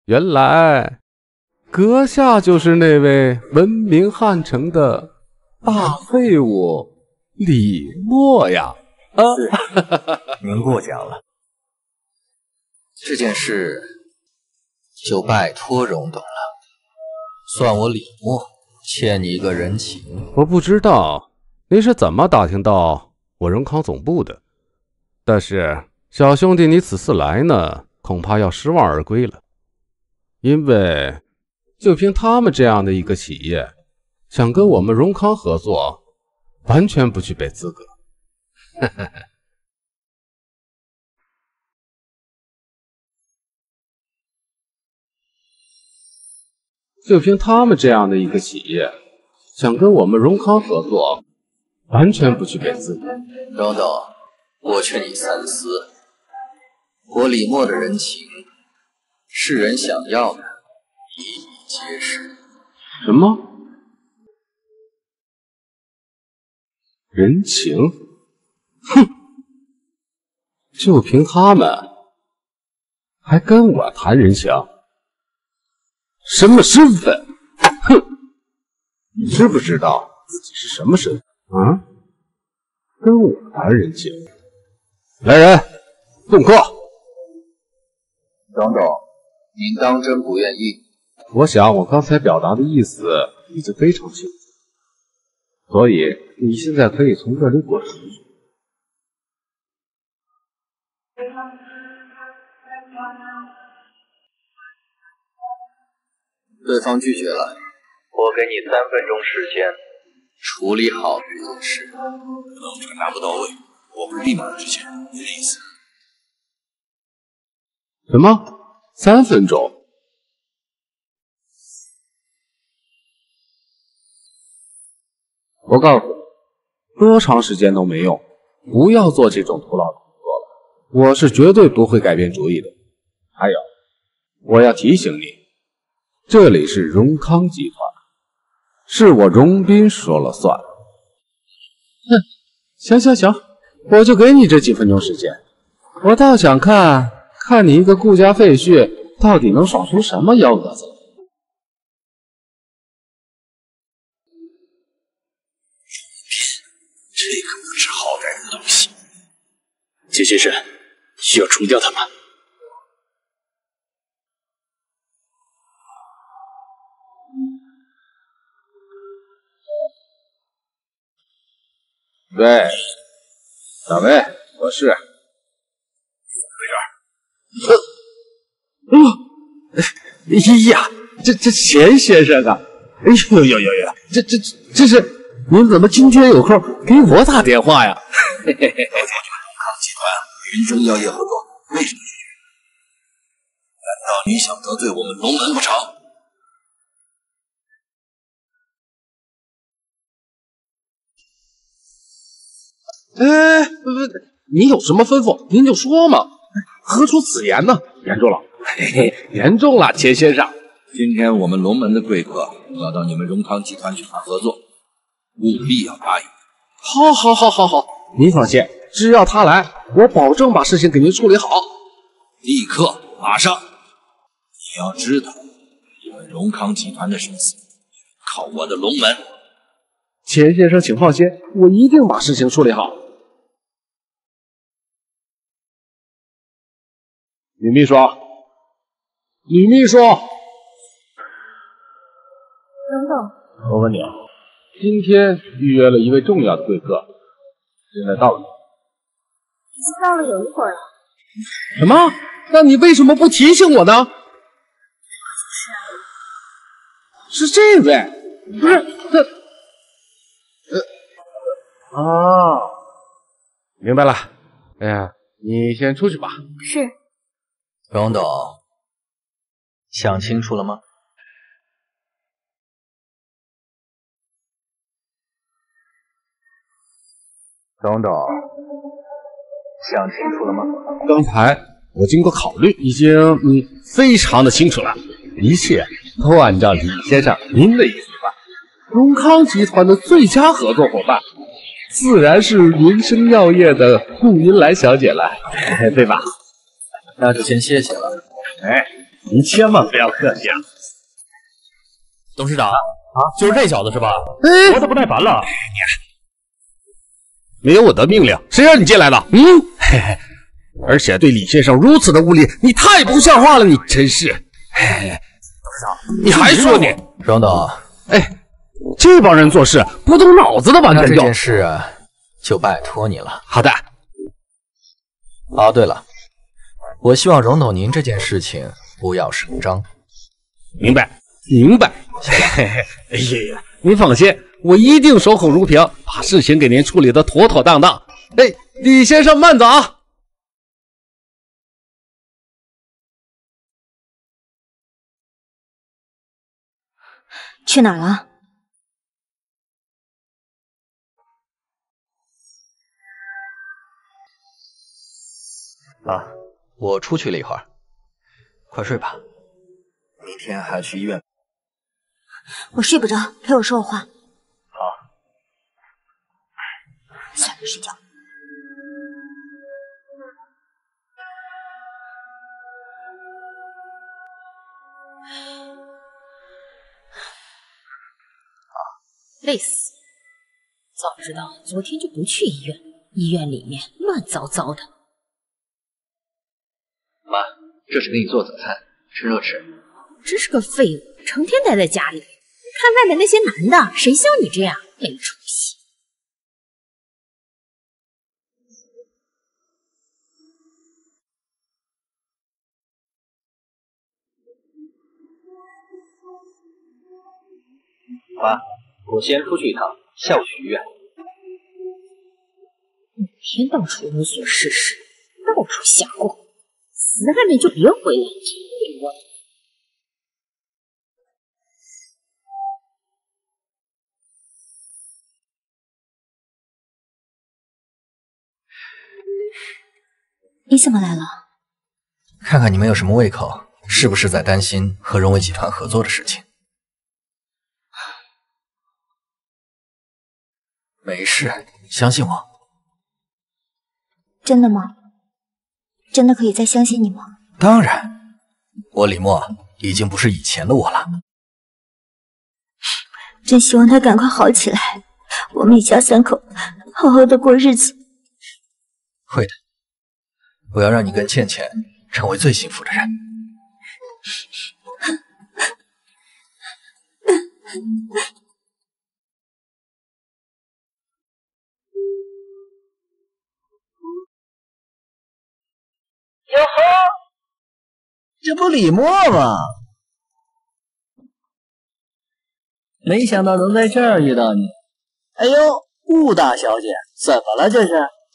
原来阁下就是那位闻名汉城的大废物李默呀！啊，您过奖了。这件事就拜托荣董了，算我李默欠你一个人情。我不知道您是怎么打听到我荣康总部的，但是。 小兄弟，你此次来呢，恐怕要失望而归了。因为就凭他们这样的一个企业，想跟我们荣康合作，完全不具备资格。哈哈哈。就凭他们这样的一个企业，想跟我们荣康合作，完全不具备资格。等等，我劝你三思。 我李默的人情，世人想要的一一皆是。什么？人情？哼！就凭他们，还跟我谈人情？什么身份？哼！你知不知道自己是什么身份？啊？跟我谈人情？来人，送客！ 荣董，您当真不愿意我想我刚才表达的意思已经非常清楚，所以你现在可以从这里滚出去。 对方拒绝了，我给你三分钟时间处理好这件事。如果传达不到位，我会立马致歉。你的意思？什么？三分钟？我告诉你，多长时间都没用，不要做这种徒劳的工作了。我是绝对不会改变主意的。还有，我要提醒你。 这里是荣康集团，是我荣斌说了算。哼，行行行，我就给你这几分钟时间，我倒想看看你一个顾家废墟到底能爽出什么幺蛾子。这个不知好歹的东西，这些人需要除掉他们。 喂，大卫，我是。没事。哎呀，这这钱先生啊，哎呦呦呦呦，这这这是您怎么今天有空给我打电话呀？嘿嘿嘿，我这荣康集团云生药业合作为什么拒绝？难道你想得罪我们龙门不成？ 哎，您有什么吩咐，您就说嘛，何出此言呢？严重了，嘿嘿，严重了，钱先生。今天我们龙门的贵客要到你们荣康集团去谈合作，务必要答应。好，好，好，好，好，您放心，只要他来，我保证把事情给您处理好。立刻，马上！你要知道，你们荣康集团的生死靠我的龙门。钱先生，请放心，我一定把事情处理好。 女秘书，女秘书，等等，我问你，今天预约了一位重要的贵客，现在到了吗？已经到了有一会儿了。什么？那你为什么不提醒我呢？是这位，不是那……呃……啊，明白了。哎呀，你先出去吧。是。 等等，想清楚了吗？等等，想清楚了吗？刚才我经过考虑，已经嗯非常的清楚了，一切都按照李先生您的意思办。荣康集团的最佳合作伙伴，自然是云生药业的顾云兰小姐了，对吧？ 那就先谢谢了。哎，您千万不要客气啊！董事长啊，就是这小子是吧？哎，活得不耐烦了。没有我的命令，谁让你进来的？嗯，嘿嘿。而且对李先生如此的无礼，你太不像话了！你真是。哎，董事长，你还说你？等等，哎，这帮人做事不动脑子的吧？那这件事就拜托你了。好的。啊，对了。 我希望荣董您这件事情不要声张，明白明白。嘿嘿，哎呀，您放心，我一定守口如瓶，把事情给您处理的妥妥当当。哎，李先生慢走啊！去哪儿了？啊。 我出去了一会儿，快睡吧。明天还要去医院。我睡不着，陪我说会话。好。算了，睡觉。啊，累死！早知道昨天就不去医院，医院里面乱糟糟的。 这是给你做早餐，趁热吃。真是个废物，成天待在家里。看外面那些男的，谁像你这样没出息？妈，我先出去一趟，下午去医院。每天到处无所事事，到处瞎逛，死在外面就别回来了。 你怎么来了？看看你们有什么胃口，是不是在担心和荣伟集团合作的事情？没事，相信我。真的吗？真的可以再相信你吗？当然，我李默已经不是以前的我了。真希望他赶快好起来，我们一家三口好好的过日子。会的。 我要让你跟倩倩成为最幸福的人。哟呵，这不李默吗？没想到能在这儿遇到你。哎呦，顾大小姐，怎么了这是？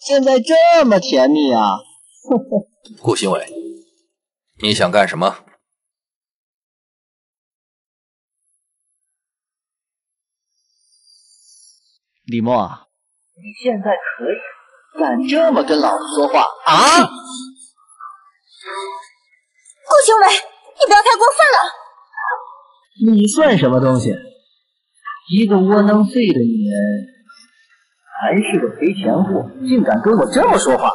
现在这么甜蜜啊！ 顾新伟，你想干什么？李默，你现在可以敢这么跟老子说话啊？顾新伟，你不要太过分了！你算什么东西？一个窝囊废的女人，还是个赔钱货，竟敢跟我这么说话啊！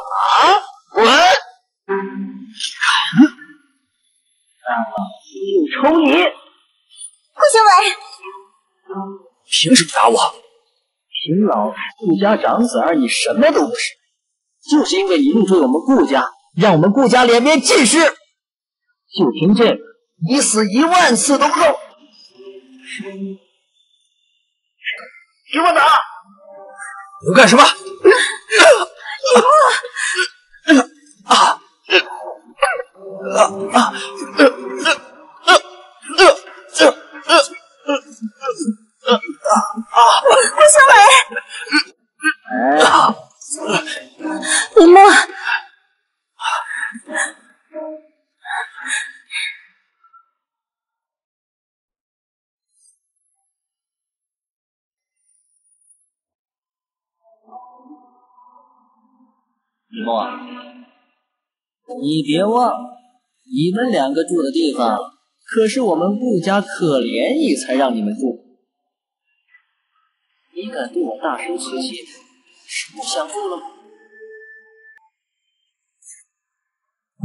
滚！让老子就抽你！顾小伟，凭什么打我？凭老子顾家长子儿，你什么都不是，就是因为你入赘我们顾家，让我们顾家脸面尽失。就凭这个，你死一万次都不够！给我打！你要干什么？你不。 啊！顾小伟，李默，李默。 你别忘了，你们两个住的地方可是我们顾家可怜你才让你们住。你敢对我大声粗气，是不想住了吗？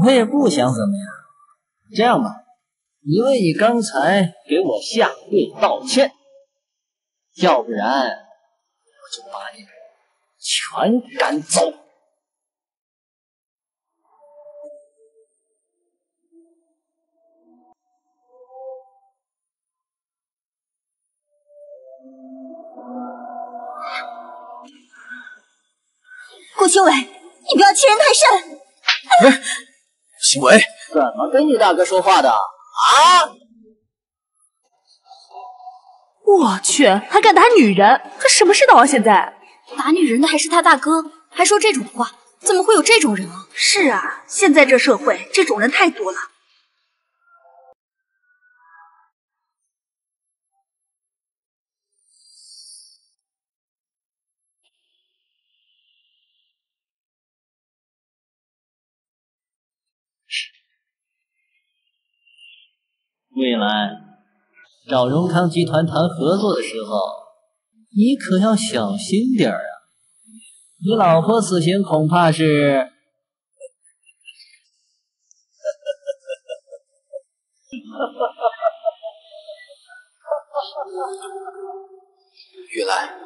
我也不想怎么样。这样吧，你为你刚才给我下跪道歉，要不然我就把你全赶走。 顾新伟，你不要欺人太甚！哎，新伟，怎么跟你大哥说话的啊？我去，还敢打女人？他什么世道啊？现在打女人的还是他大哥，还说这种话，怎么会有这种人啊？是啊，现在这社会这种人太多了。顾云兰，找荣康集团谈合作的时候，你可要小心点儿啊！你老婆此行恐怕是……云兰，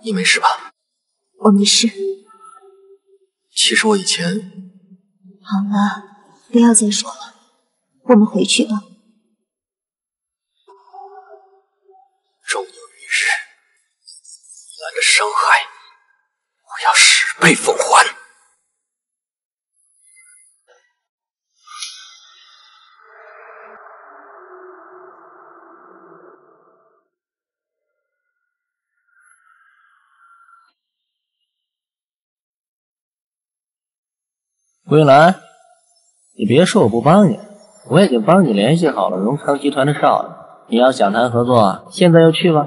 你没事吧？我没事。其实我以前……好了，不要再说了，我们回去吧。顾云兰，你别说我不帮你，我也给帮你联系好了荣昌集团的少爷。你要想谈合作，现在就去吧。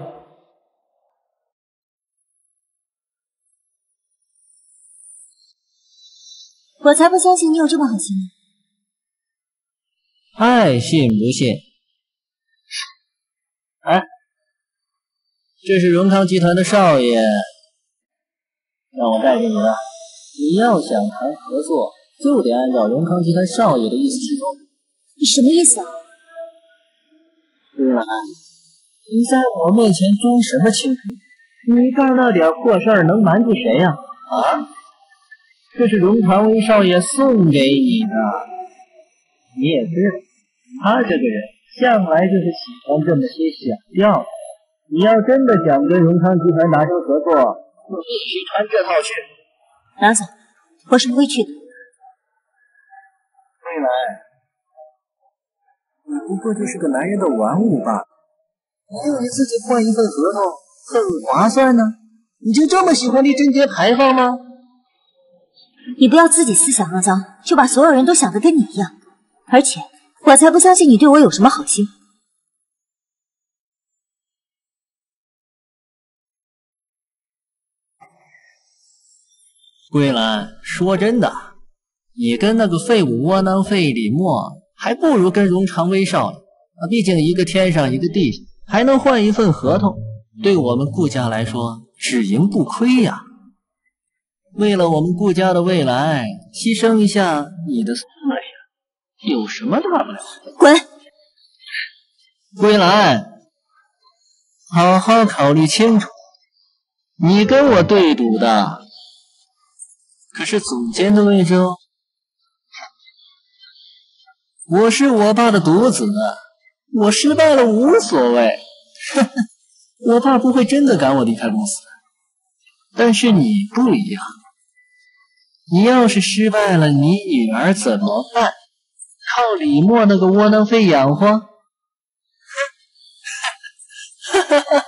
我才不相信你有这么好心呢！爱信不信。哎，这是荣昌集团的少爷让我带给你的。你要想谈合作，就得按照荣康集团少爷的意思行动。你什么意思啊？顾兰，你在我面前装什么清高？你干那点破事儿能瞒住谁呀、啊？啊？这是荣长威少爷送给你的。你也知道，他这个人向来就是喜欢这么些小样。你要真的想跟荣康集团达成合作，就必须穿这套去。拿走，我是不会去的。 未来，你不过就是个男人的玩物罢了，还以为自己换一份合同很划算呢？你就这么喜欢立贞节牌坊吗？你不要自己思想肮脏，就把所有人都想得跟你一样。而且我才不相信你对我有什么好心。顾云兰，说真的。 你跟那个废物窝囊废李默，还不如跟荣长威少爷。啊，毕竟一个天上一个地下，还能换一份合同，对我们顾家来说只赢不亏呀。为了我们顾家的未来，牺牲一下你的色相，有什么大不了？滚！归来，好好考虑清楚，你跟我对赌的可是总监的位置哦。 我是我爸的独子，我失败了无所谓。我爸不会真的赶我离开公司，但是你不一样。你要是失败了，你女儿怎么办？靠李默那个窝囊废养活？哈哈哈哈哈！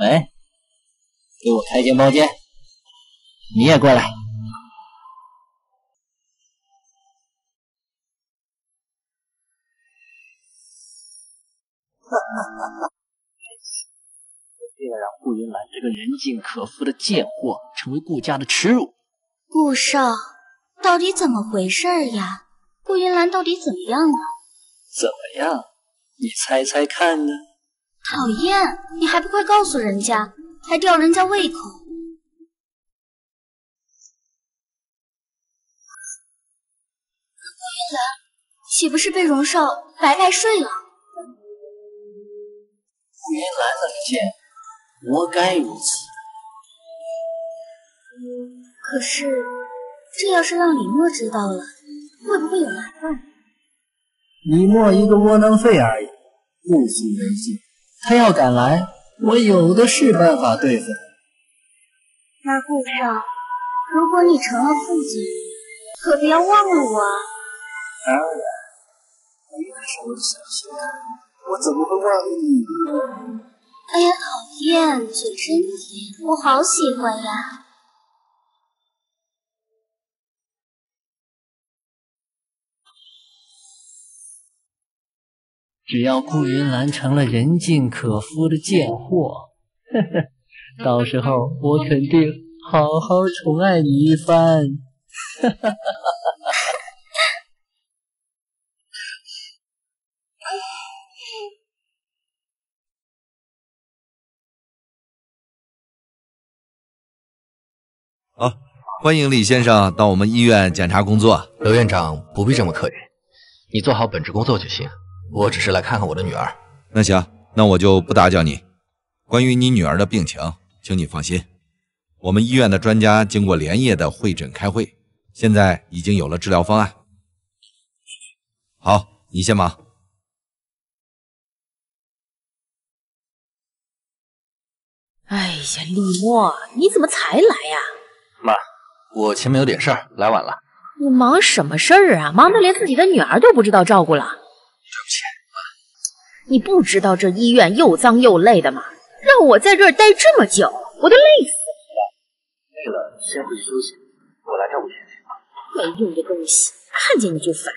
喂，给我开间包间，你也过来。哈哈哈哈！为了让顾云兰这个人尽可夫的贱货成为顾家的耻辱，顾少，到底怎么回事呀？顾云兰到底怎么样了？怎么样？你猜猜看呢？ 讨厌，你还不快告诉人家，还吊人家胃口。顾云兰岂不是被荣少白白睡了？顾云兰那贱，活该如此。可是，这要是让李默知道了，会不会有麻烦？李默一个窝囊废而已，不足为惧。 他要敢来，我有的是办法对付。那顾少，如果你成了父亲，可不要忘了我啊！当然，你可是我的小心肝，我怎么会忘了你？哎呀，讨厌，嘴真甜，我好喜欢呀！只要顾云兰成了人尽可夫的贱货，呵呵，到时候我肯定好好宠爱你一番。哈哈哈哈！啊，欢迎李先生到我们医院检查工作。刘院长不必这么客气，你做好本职工作就行。 我只是来看看我的女儿。那行，那我就不打搅你。关于你女儿的病情，请你放心，我们医院的专家经过连夜的会诊开会，现在已经有了治疗方案。好，你先忙。哎呀，李默，你怎么才来呀？妈，我前面有点事儿，来晚了。你忙什么事儿啊？忙得连自己的女儿都不知道照顾了。 对不起，你不知道这医院又脏又累的吗？让我在这儿待这么久，我都累死了。累了，先回去休息。我来照顾你。没用的东西，看见你就烦。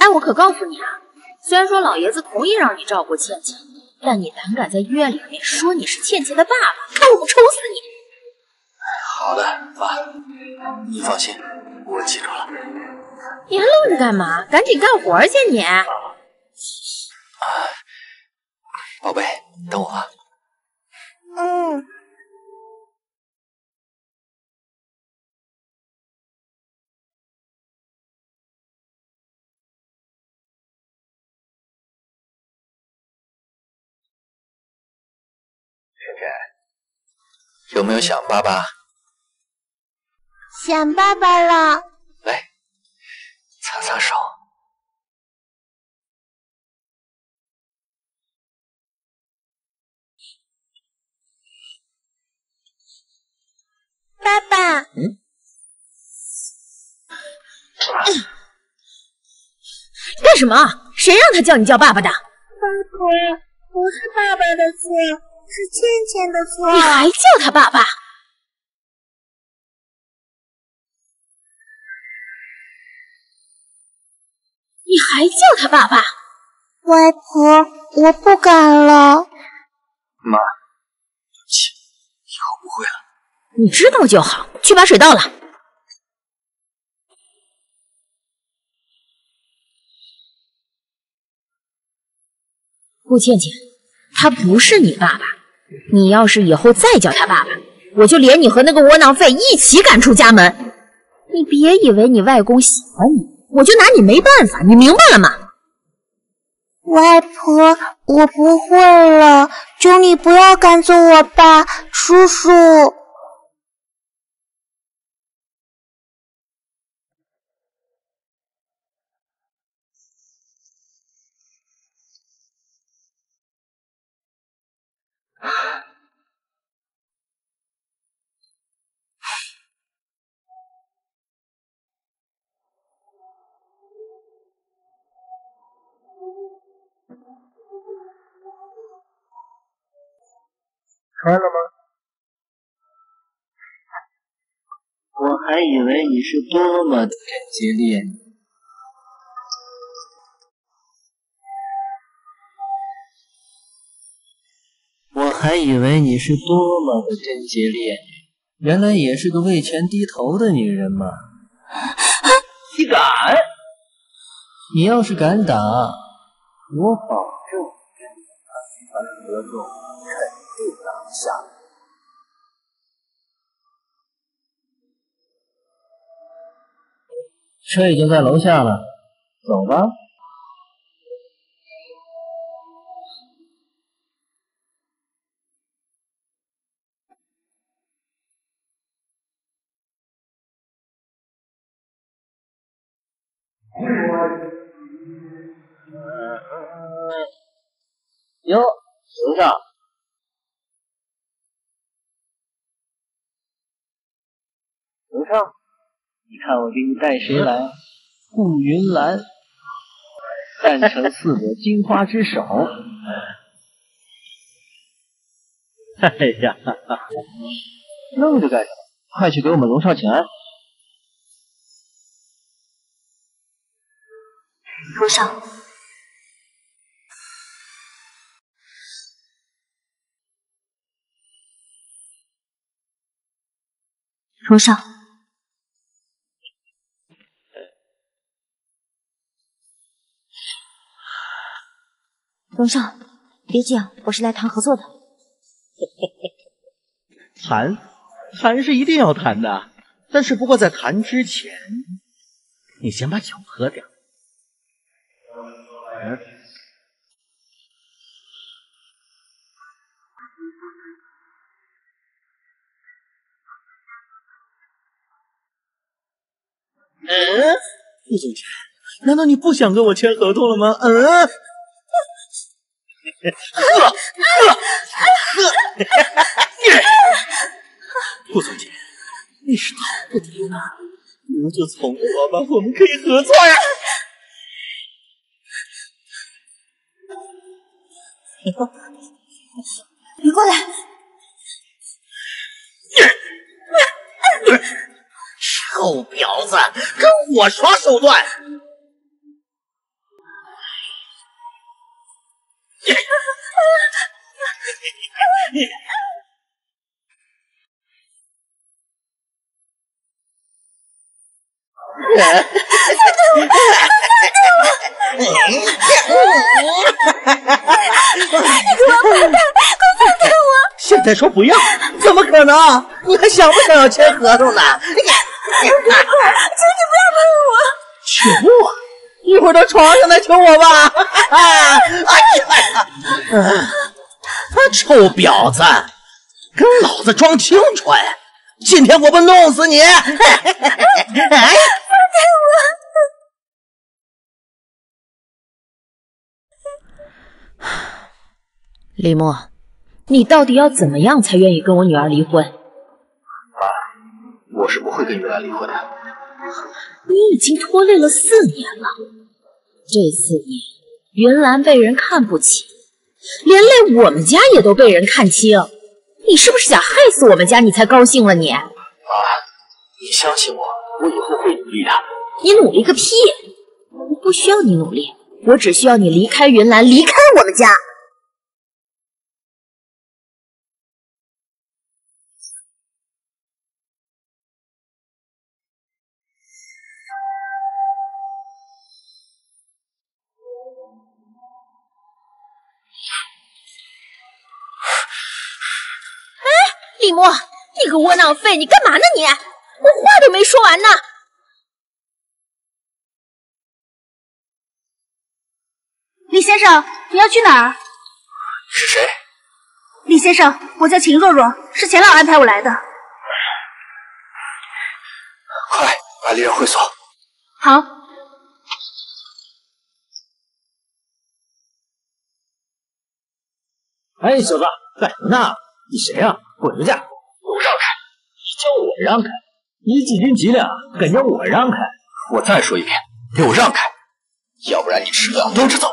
哎，我可告诉你啊，虽然说老爷子同意让你照顾倩倩，但你胆敢在医院里面说你是倩倩的爸爸，那我不抽死你！好的，妈，你放心，我记住了。你还愣着干嘛？赶紧干活去你！啊，宝贝，等我啊。嗯。 有没有想爸爸？想爸爸了。来，擦擦手。爸爸。嗯。干什么？谁让他叫你叫爸爸的？爸爸，不是爸爸的错。 是倩倩的错，你还叫他爸爸？你还叫他爸爸？外婆，我不敢了。妈，对不起，以后不会了。你知道就好，去把水倒了。顾倩倩，他不是你爸爸。 你要是以后再叫他爸爸，我就连你和那个窝囊废一起赶出家门！你别以为你外公喜欢你，我就拿你没办法，你明白了吗？外婆，我不会了，求你不要赶走我爸，叔叔。开了吗？我还以为你是多么的感激烈女。我还以为你是多么的贞洁烈女，原来也是个为钱低头的女人嘛！你敢？你要是敢打，我保证跟你谈合作，肯定拿下。车已经在楼下了，走吧。 哟，首长，首长，你看我给你带谁来？顾云兰，赞成四朵金花之首。哎呀，愣着干什么？快去给我们荣少请安。荣少。 荣少，荣少，别这样，我是来谈合作的。谈，谈是一定要谈的，但是不过在谈之前，你先把酒喝掉。嗯。嗯，顾总裁，难道你不想跟我签合同了吗？嗯，呵，呵，顾总监，你是逃不掉的，那就从我吧，我们可以合作呀。你过来，臭婊子，跟我耍手段！ 你给我放开！快放开我！现在说不要，怎么可能？你还想不想要签合同呢？一会儿，求你不要碰我！求我？一会儿到床上来求我吧！哎呀！那臭婊子，跟老子装清纯！今天我不弄死你！哎！ 李默，你到底要怎么样才愿意跟我女儿离婚？妈，我是不会跟女儿离婚的。你已经拖累了四年了，这四年云兰被人看不起，连累我们家也都被人看清。你是不是想害死我们家，你才高兴了你？妈，你相信我，我以后会努力的。你努力个屁！我不需要你努力，我只需要你离开云兰，离开我们家。 李默，你个窝囊废，你干嘛呢你？我话都没说完呢。李先生，你要去哪儿？是谁？李先生，我叫秦若若，是钱老安排我来的。快把丽人会所。好。 哎，小子，干什么呢？你谁呀、啊？滚出去！给我让开！你叫我让开？你几斤几两？敢叫我让开？我再说一遍，给我让开，要不然你吃不了兜着走！哎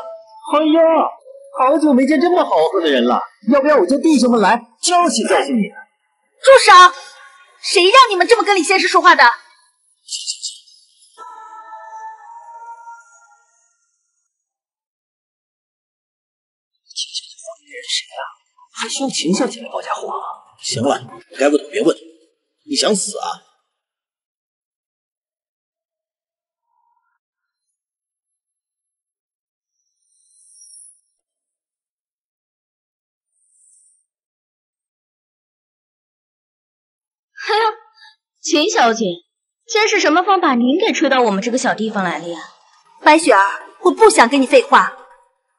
呀，好久没见这么豪横的人了，要不要我叫弟兄们来教训教训你？住手！谁让你们这么跟李先生说话的？ 还需要秦小姐来保驾护航？行了，该问的别问，你想死啊？嘿，秦小姐，今是什么风把您给吹到我们这个小地方来了呀？白雪儿，我不想跟你废话。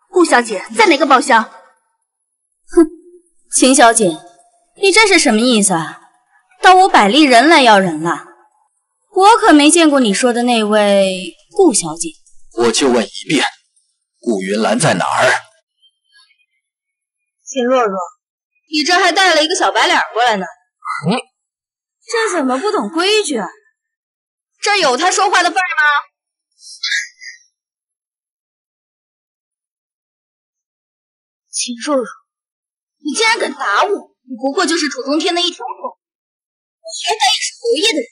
顾小姐在哪个包厢？哼。 秦小姐，你这是什么意思啊？到我百丽人来要人了？我可没见过你说的那位顾小姐。我就问一遍，顾云兰在哪儿？秦若若，你这还带了一个小白脸过来呢？嗯，这怎么不懂规矩？这有他说话的份儿吗？ 秦若若。 你竟然敢打我！你不过就是楚中天的一条狗，你还当也是侯爷的人？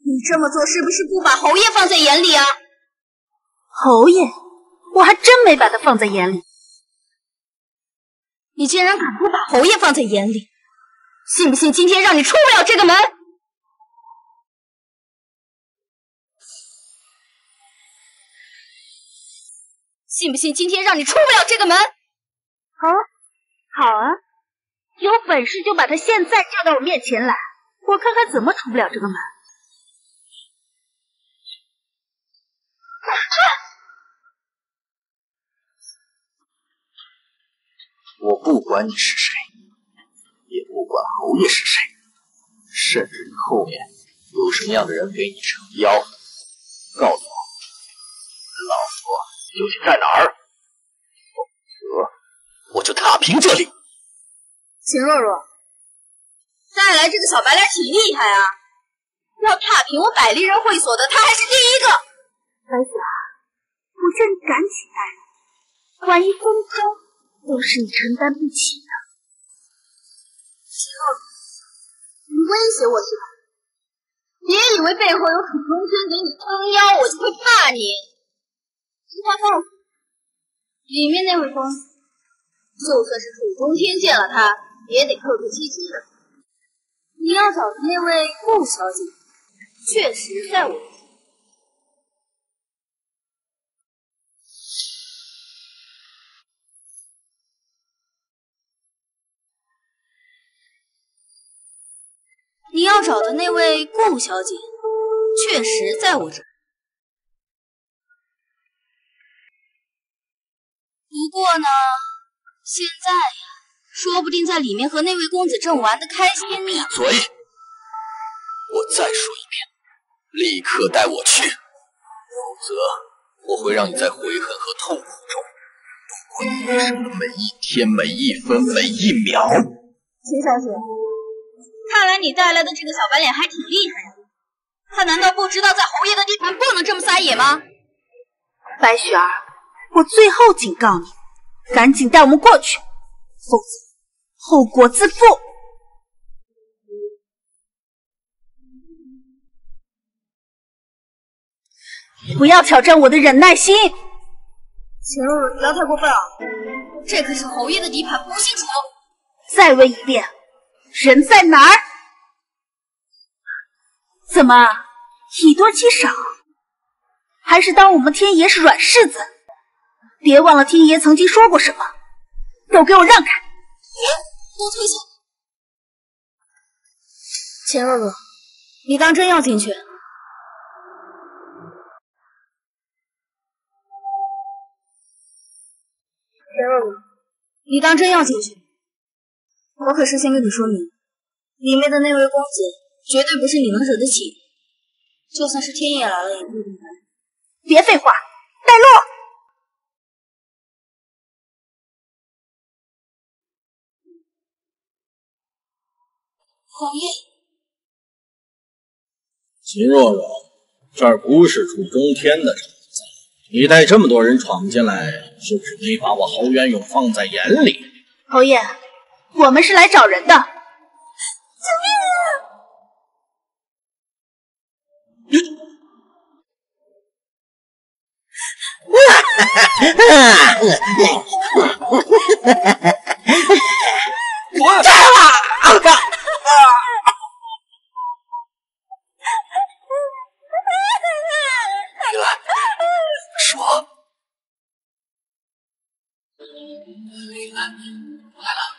你这么做是不是不把侯爷放在眼里啊？侯爷，我还真没把他放在眼里。你竟然敢不把侯爷放在眼里，信不信今天让你出不了这个门？信不信今天让你出不了这个门？好、啊。 好啊，有本事就把他现在叫到我面前来，我看看怎么出不了这个门。我不管你是谁，也不管侯爷是谁，甚至你后面有什么样的人给你撑腰，告诉我，老子究竟在哪儿？ 我就踏平这里，秦若若，带来这个小白脸挺厉害啊！要差评我百丽人会所的，他还是第一个。白雪啊，我叫你赶紧来，晚一分钟都是你承担不起的。秦洛，你威胁我是吧？别以为背后有楚中天给你撑腰，我就会怕你。听话放，里面那位公子，就算是楚中天见了他，也得客客气气的。 你要找的那位顾小姐，确实在我这里。你要找的那位顾小姐，确实在我这里。不过呢，现在呀。 说不定在里面和那位公子正玩得开心呢。闭嘴！我再说一遍，立刻带我去，否则我会让你在悔恨和痛苦中度过余生的每一天、每一分、每一秒。秦小姐，看来你带来的这个小白脸还挺厉害呀、啊。他难道不知道在侯爷的地盘不能这么撒野吗？白雪儿，我最后警告你，赶紧带我们过去，否则。 后果自负。不要挑战我的忍耐心。秦若若，不要太过分啊！这可是侯爷的地盘，不许触。再问一遍，人在哪儿？怎么以多欺少？还是当我们天爷是软柿子？别忘了天爷曾经说过什么。都给我让开！ 多退下！秦若若，你当真要进去？秦若若，你当真要进去？我可是先跟你说明，里面的那位公子绝对不是你能惹得起。就算是天爷来了，也不会来。别废话，带路！ 侯爷，秦若若，这儿不是楚中天的场子，你带这么多人闯进来，是不是没把我侯元勇放在眼里？侯爷，我们是来找人的。救命啊！我炸了！ 云兰，是我。云兰，我来了。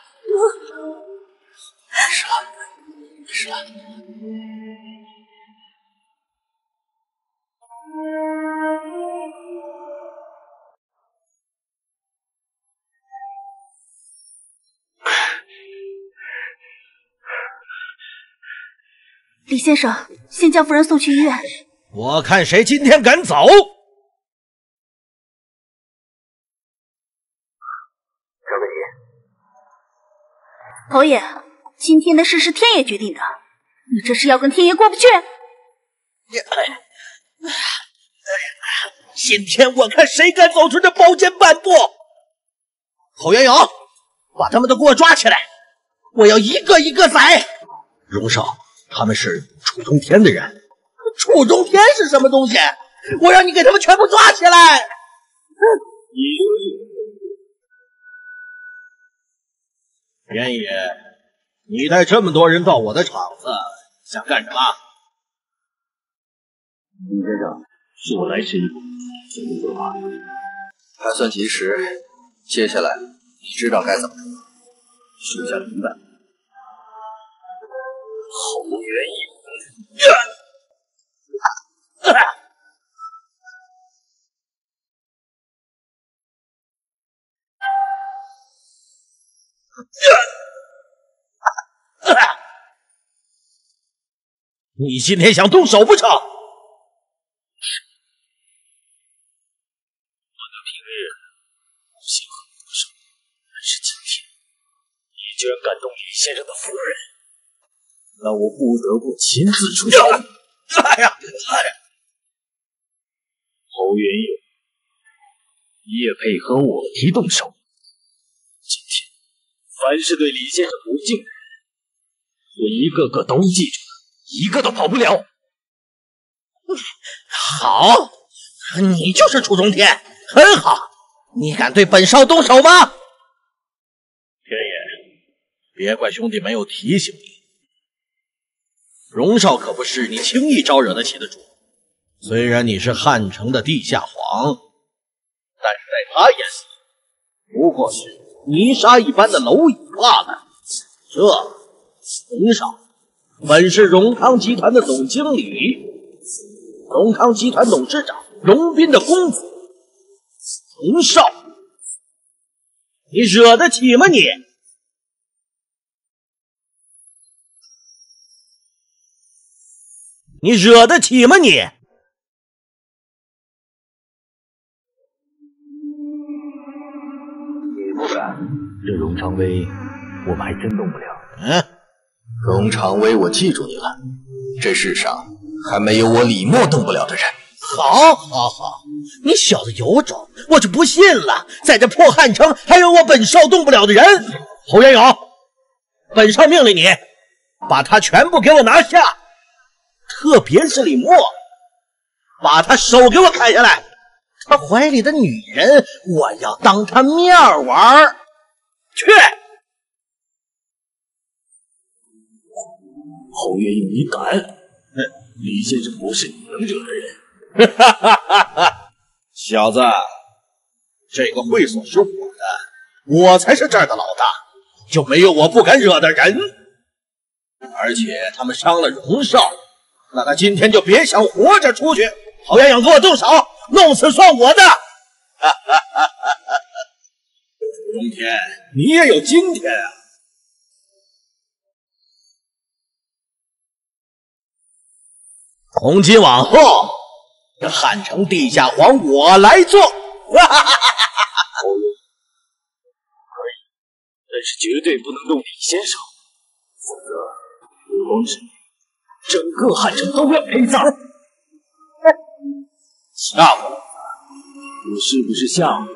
没事了，没事了。李先生，先将夫人送去医院。 我看谁今天敢走！交给你。侯爷，今天的事是天爷决定的，你这是要跟天爷过不去？今天我看谁敢走出这包间半步！侯元勇，把他们都给我抓起来，我要一个一个宰！荣少，他们是楚中天的人。 楚中天是什么东西？我让你给他们全部抓起来！天爷，你带这么多人到我的场子，想干什么？李先生，是我来迟一步，请您多宽恕。还算及时，接下来你知道该怎么做，属下明白。侯元义。呃 你今天想动手不成？我的平日不喜欢动手，但是今天你居然敢动李先生的夫人，那我不得不亲自出手。哎呀，哎呀！侯云勇，你也配和我提动手？今天，凡是对李先生不敬的人，我一个个都记住了，一个都跑不了。好，你就是楚中天，很好。你敢对本少动手吗？天爷，别怪兄弟没有提醒你。 荣少可不是你轻易招惹得起的主。虽然你是汉城的地下皇，但是在他眼里，不过是泥沙一般的蝼蚁罢了。这荣少本是荣康集团的总经理，荣康集团董事长荣斌的公子。荣少，你惹得起吗你？ 你惹得起吗你？你不敢，这荣长威，我们还真动不了。嗯，荣长威，我记住你了。这世上还没有我李默动不了的人。好，好，好，你小子有种，我就不信了。在这破汉城，还有我本少动不了的人。侯元勇，本少命令你，把他全部给我拿下。 特别是李默，把他手给我砍下来！他怀里的女人，我要当他面玩。去！侯元勇，你敢？李先生不是你能惹的人。哈哈哈哈！小子，这个会所是我的，我才是这儿的老大，就没有我不敢惹的人。而且他们伤了荣少。 那他今天就别想活着出去！侯元勇，给我动手，弄死算我的！哈哈哈哈哈！冬天，你也有今天啊！从今往后，这汉城地下皇我来做！哈哈哈哈哈！侯元勇，可以，但是绝对不能动李先生，否则不光是你。 整个汉城都要陪葬！吓唬我？我是不是吓唬你？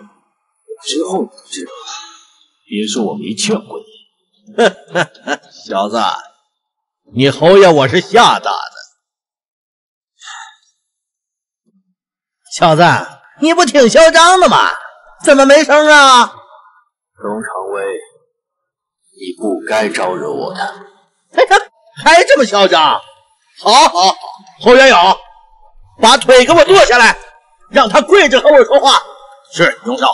之后你就知道了。别说我没劝过你。小子，你侯爷我是吓大的。小子，你不挺嚣张的吗？怎么没声啊？荣长威，你不该招惹我的。还这么嚣张？ 好好好，侯元勇，把腿给我剁下来，让他跪着和我说话。是，荣少。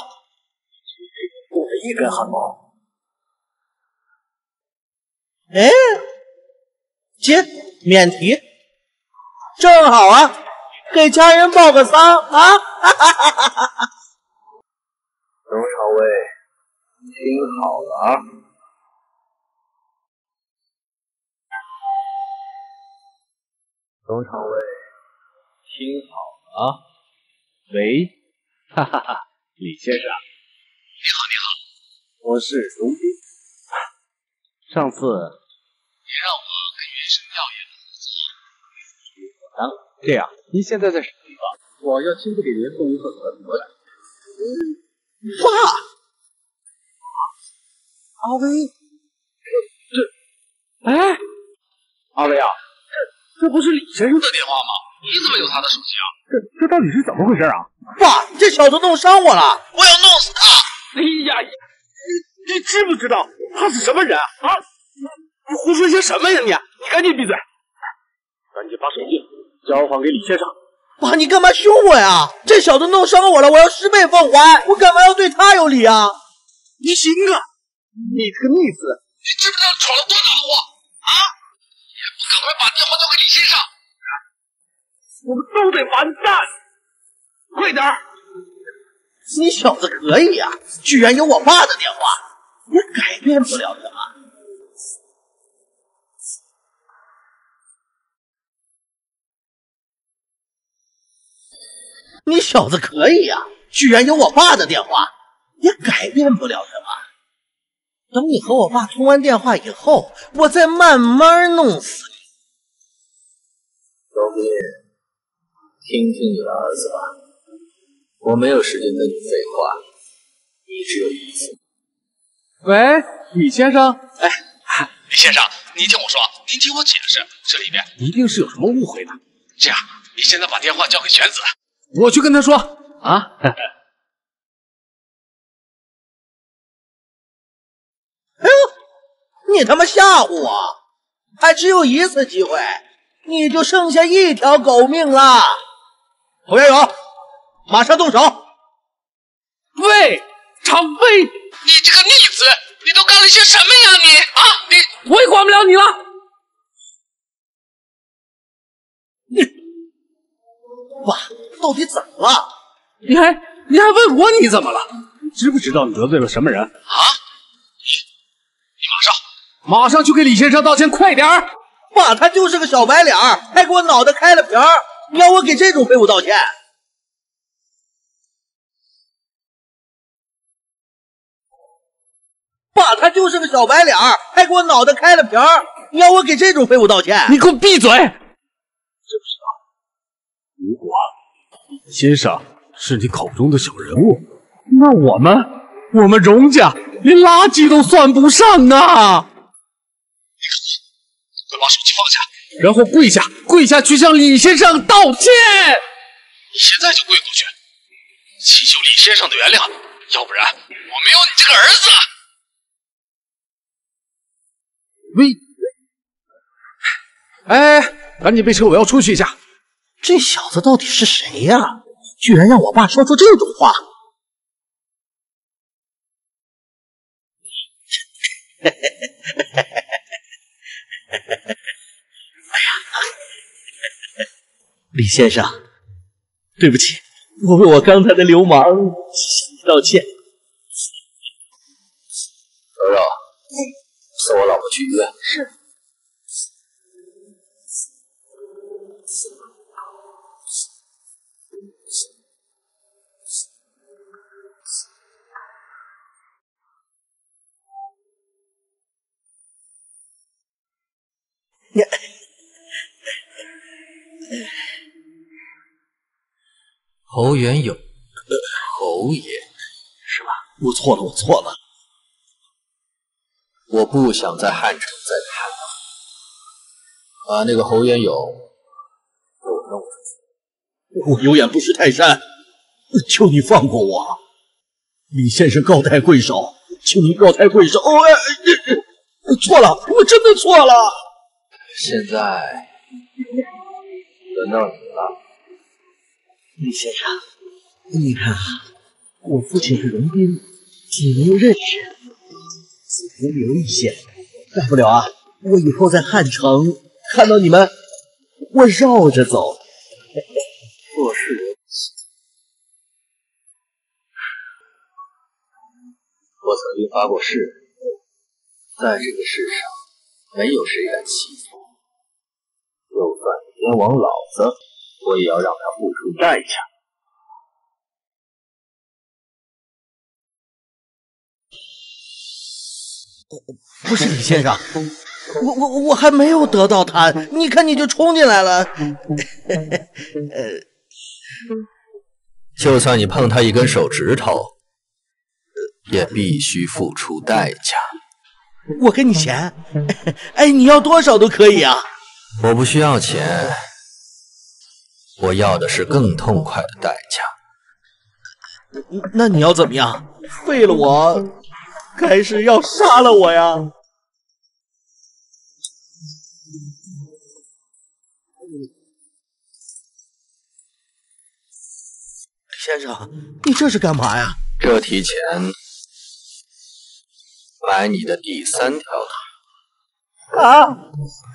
剁了一根汗毛。哎，姐，免提，正好啊，给家人报个丧啊！荣少尉，听好了啊。 荣长卫，听好了啊！喂，哈哈哈，李先生，你好，你好，我是荣斌。上次您让我跟原神调研了合作，当然这样，您现在在什么地方？我要亲自给您送一份文回来。爸，阿威，这，哎，阿威啊！ 这不是李先生的电话吗？你怎么有他的手机啊？这这到底是怎么回事啊？爸，这小子弄伤我了，我要弄死他！哎呀，你你知不知道他是什么人啊？你胡说些什么呀你？你赶紧闭嘴！赶紧把手机交还给李先生。爸，你干嘛凶我呀？这小子弄伤我了，我要十倍奉还，我干嘛要对他有理啊？你行啊，你这个逆子！你知不知道闯了多大的祸啊？ 赶快把电话交给李先生，我们都得完蛋！快点儿！你小子可以啊，居然有我爸的电话，也改变不了什么。你小子可以啊，居然有我爸的电话，也改变不了什么。 等你和我爸通完电话以后，我再慢慢弄死你。都斌，听听你的儿子吧，我没有时间跟你废话，你只有一次。喂，李先生，哎，李先生，您听我说，您听我解释，这里面一定是有什么误会的。这样，你现在把电话交给玄子，我去跟他说啊。哎呦，你他妈吓唬我！还只有一次机会，你就剩下一条狗命了。侯元勇，马上动手！喂，常飞，你这个逆子，你都干了些什么呀你？啊，你我也管不了你了。你爸到底怎么了？你还你还问我你怎么了？你知不知道你得罪了什么人啊？ 马上去给李先生道歉，快点儿！爸，他就是个小白脸，还给我脑袋开了瓢。你要我给这种废物道歉？爸，他就是个小白脸，还给我脑袋开了瓢。你要我给这种废物道歉？你给我闭嘴！知不知道，如果李先生是你口中的小人物，那我们，我们荣家连垃圾都算不上呢！ 快把手机放下，然后跪下，跪下去向李先生道歉。你现在就跪过去，祈求李先生的原谅，要不然我没有你这个儿子。喂，哎，赶紧备车，我要出去一下。这小子到底是谁呀、啊？居然让我爸说出这种话！嘿嘿嘿嘿。 李先生，对不起，我为我刚才的流氓向你道歉。柔柔，送我老婆去医院。是。你。 侯元勇，侯爷是吧？我错了，我错了。我不想在汉城再看到，把那个侯元勇给我弄出去。我有眼不识泰山，求你放过我。李先生高抬贵手，求您高抬贵手。我、哦哎哎、错了，我真的错了。现在轮到你了。 李先生，你看啊，我父亲是荣斌，几年认识，自同流一线，大不了啊，我以后在汉城看到你们，我绕着走，做事。我曾经发过誓，在这个世上，没有谁敢欺负我，就算天王老子。 我也要让他付出代价。不是李先生，我我我还没有得到他，你看你就冲进来了。呃，就算你碰他一根手指头，也必须付出代价。我给你钱，哎，你要多少都可以啊。我不需要钱。 我要的是更痛快的代价。那你要怎么样？废了我，还是要杀了我呀？先生，你这是干嘛呀？这提钱买你的第三条腿。啊？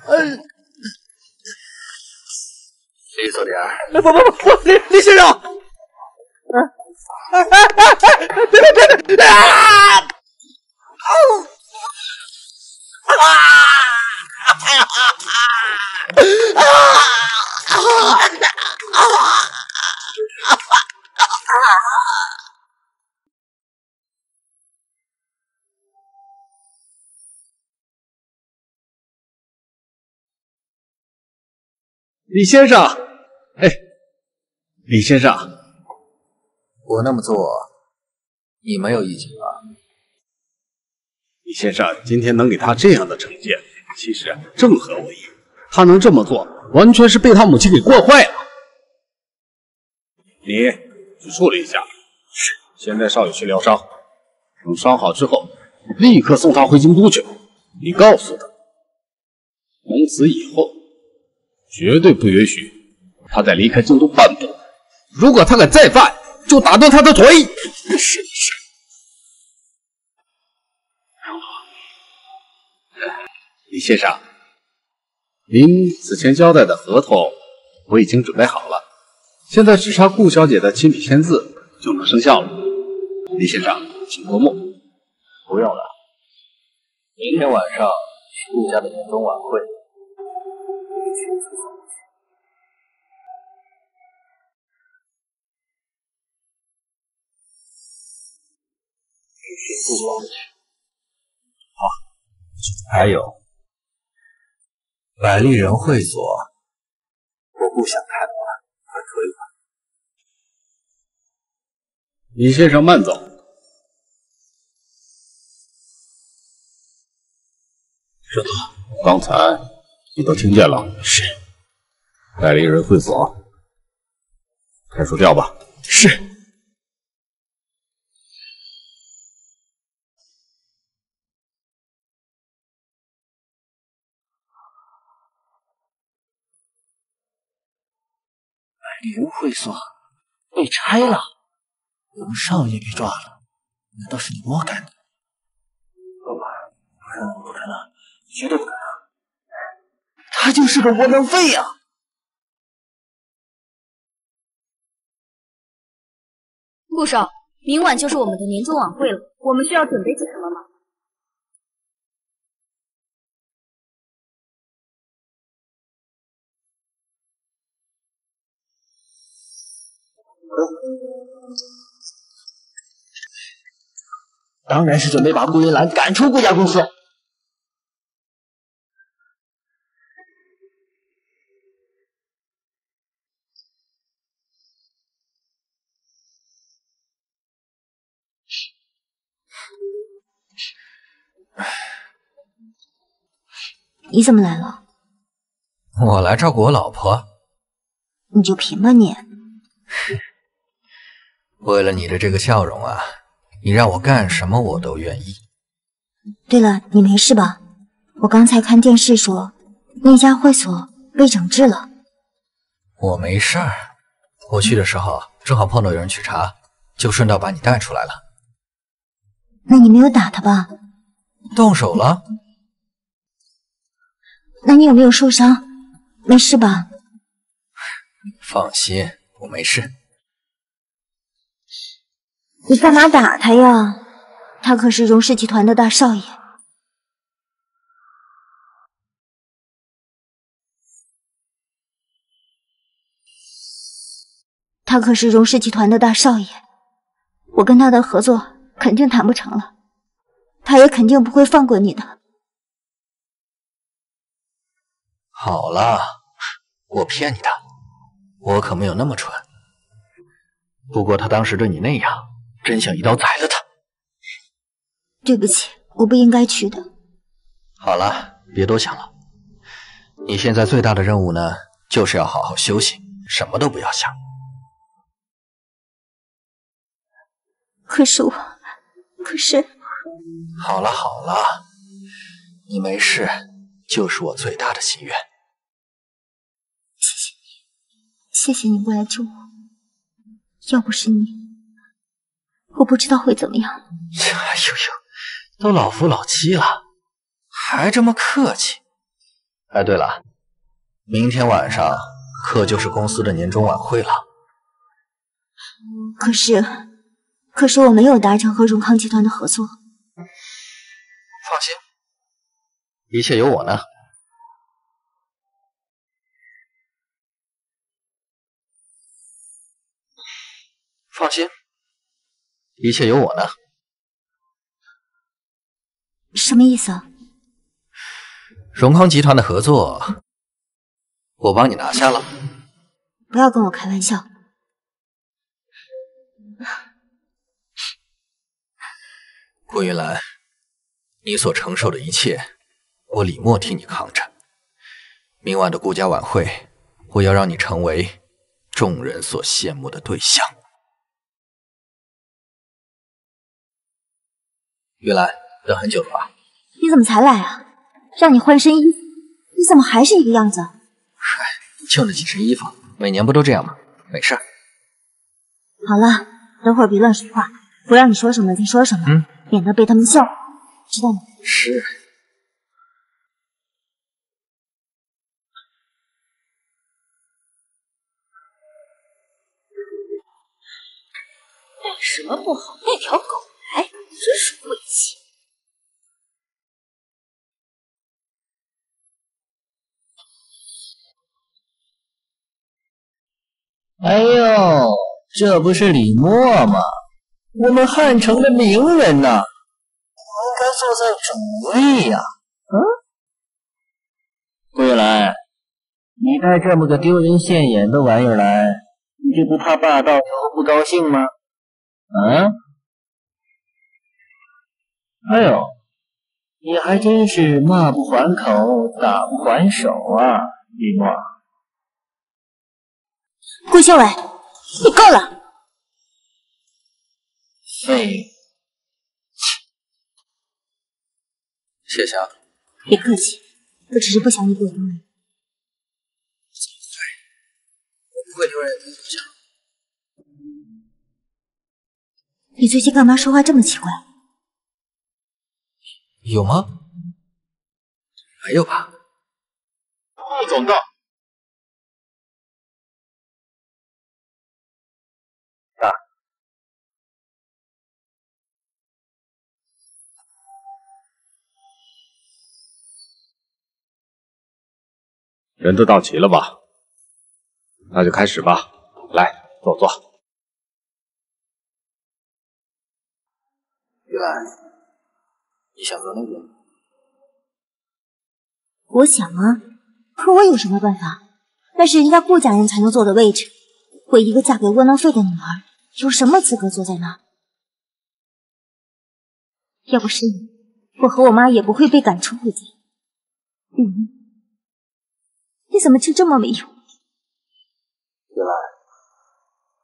呃。 利索点儿！不不不，李李先生，哎哎哎哎，别别别别！啊！啊！啊！李先生，哎，李先生，我那么做，你没有意见吧？李先生今天能给他这样的惩戒，其实正合我意。他能这么做，完全是被他母亲给惯坏了。你去处理一下，先带少爷去疗伤，等伤好之后，立刻送他回京都去。你告诉他。 从此以后，绝对不允许他再离开京都半步。如果他敢再犯，就打断他的腿。是是。李先生，您此前交代的合同我已经准备好了，现在只差顾小姐的亲笔签字就能生效了。李先生，请过目。不用了，明天晚上。 顾家的年终晚会，好。还有，百丽人会所，我不想开门了，还可以吧？李先生慢走。 知道，刚才你都听见了。是，百丽人会所，开除掉吧。是。百丽人会所被拆了，荣少爷给抓了，难道是你摸干的？老板，不可能。 绝对不可能！他就是个窝囊废呀！顾少，明晚就是我们的年终晚会了，我们需要准备些什么吗？当然是准备把顾云兰赶出顾家公司。 你怎么来了？我来照顾我老婆。你就贫吧你！为了你的这个笑容啊，你让我干什么我都愿意。对了，你没事吧？我刚才看电视说那家会所被整治了。我没事儿，我去的时候正好碰到有人去查，就顺道把你带出来了。那你没有打他吧？动手了？ 那你有没有受伤？没事吧？放心，我没事。你干嘛打他呀？他可是荣氏集团的大少爷。他可是荣氏集团的大少爷，我跟他的合作肯定谈不成了，他也肯定不会放过你的。 好了，我骗你的，我可没有那么蠢。不过他当时对你那样，真想一刀宰了他。对不起，我不应该去的。好了，别多想了。你现在最大的任务呢，就是要好好休息，什么都不要想。可是我，可是……好了好了，你没事就是我最大的心愿。 谢谢你，谢谢你过来救我。要不是你，我不知道会怎么样。哎呦呦，都老夫老妻了，还这么客气。哎，对了，明天晚上可就是公司的年终晚会了。可是，可是我没有达成和荣康集团的合作。放心，一切有我呢。 放心，一切有我呢。什么意思啊？荣康集团的合作我帮你拿下了。不要跟我开玩笑。顾云兰，你所承受的一切，我李默替你扛着。明晚的顾家晚会，我要让你成为众人所羡慕的对象。云兰，等很久了吧？你怎么才来啊？让你换身衣服，你怎么还是一个样子？嗨，就那几身衣服，每年不都这样吗？没事。好了，等会儿别乱说话，我让你说什么就说什么，嗯、免得被他们笑，知道吗？是。干什么不好带条狗来，真是晦气。 哎呦，这不是李默吗？我们汉城的名人呐、啊，应该坐在主位呀、啊。嗯，顾云兰，你带这么个丢人现眼的玩意儿来，你就不怕爸到时候不高兴吗？啊？哎呦，你还真是骂不还口，打不还手啊，李默。 顾修伟，你够了！哎，谢谢啊！别客气，我只是不想你给我丢人。我不会丢人，也不会丢人。你最近干嘛说话这么奇怪？有吗？没有吧？顾总到。 人都到齐了吧？那就开始吧。来，坐坐。云兰，你想坐那边？我想啊，可我有什么办法？那是人家顾家人才能坐的位置，我一个嫁给窝囊废的女儿，有什么资格坐在那？要不是你，我和我妈也不会被赶出顾家。嗯。 你怎么就这么没用？原来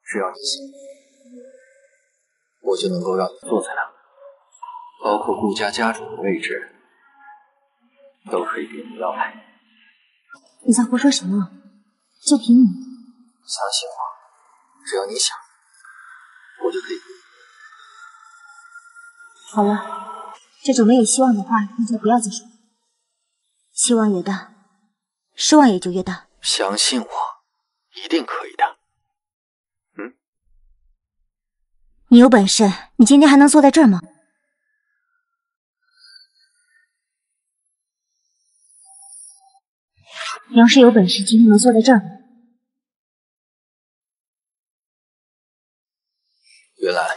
只要你想，我就能够让你坐在那里，包括顾家家主的位置，都可以给你安排。你在胡说什么？就凭你？相信我，只要你想，我就可以。好了，这种没有希望的话，你就不要再说。希望越大。 失望也就越大。相信我，一定可以的。嗯，你有本事，你今天还能坐在这儿吗？你要是有本事，今天能坐在这儿吗？云兰，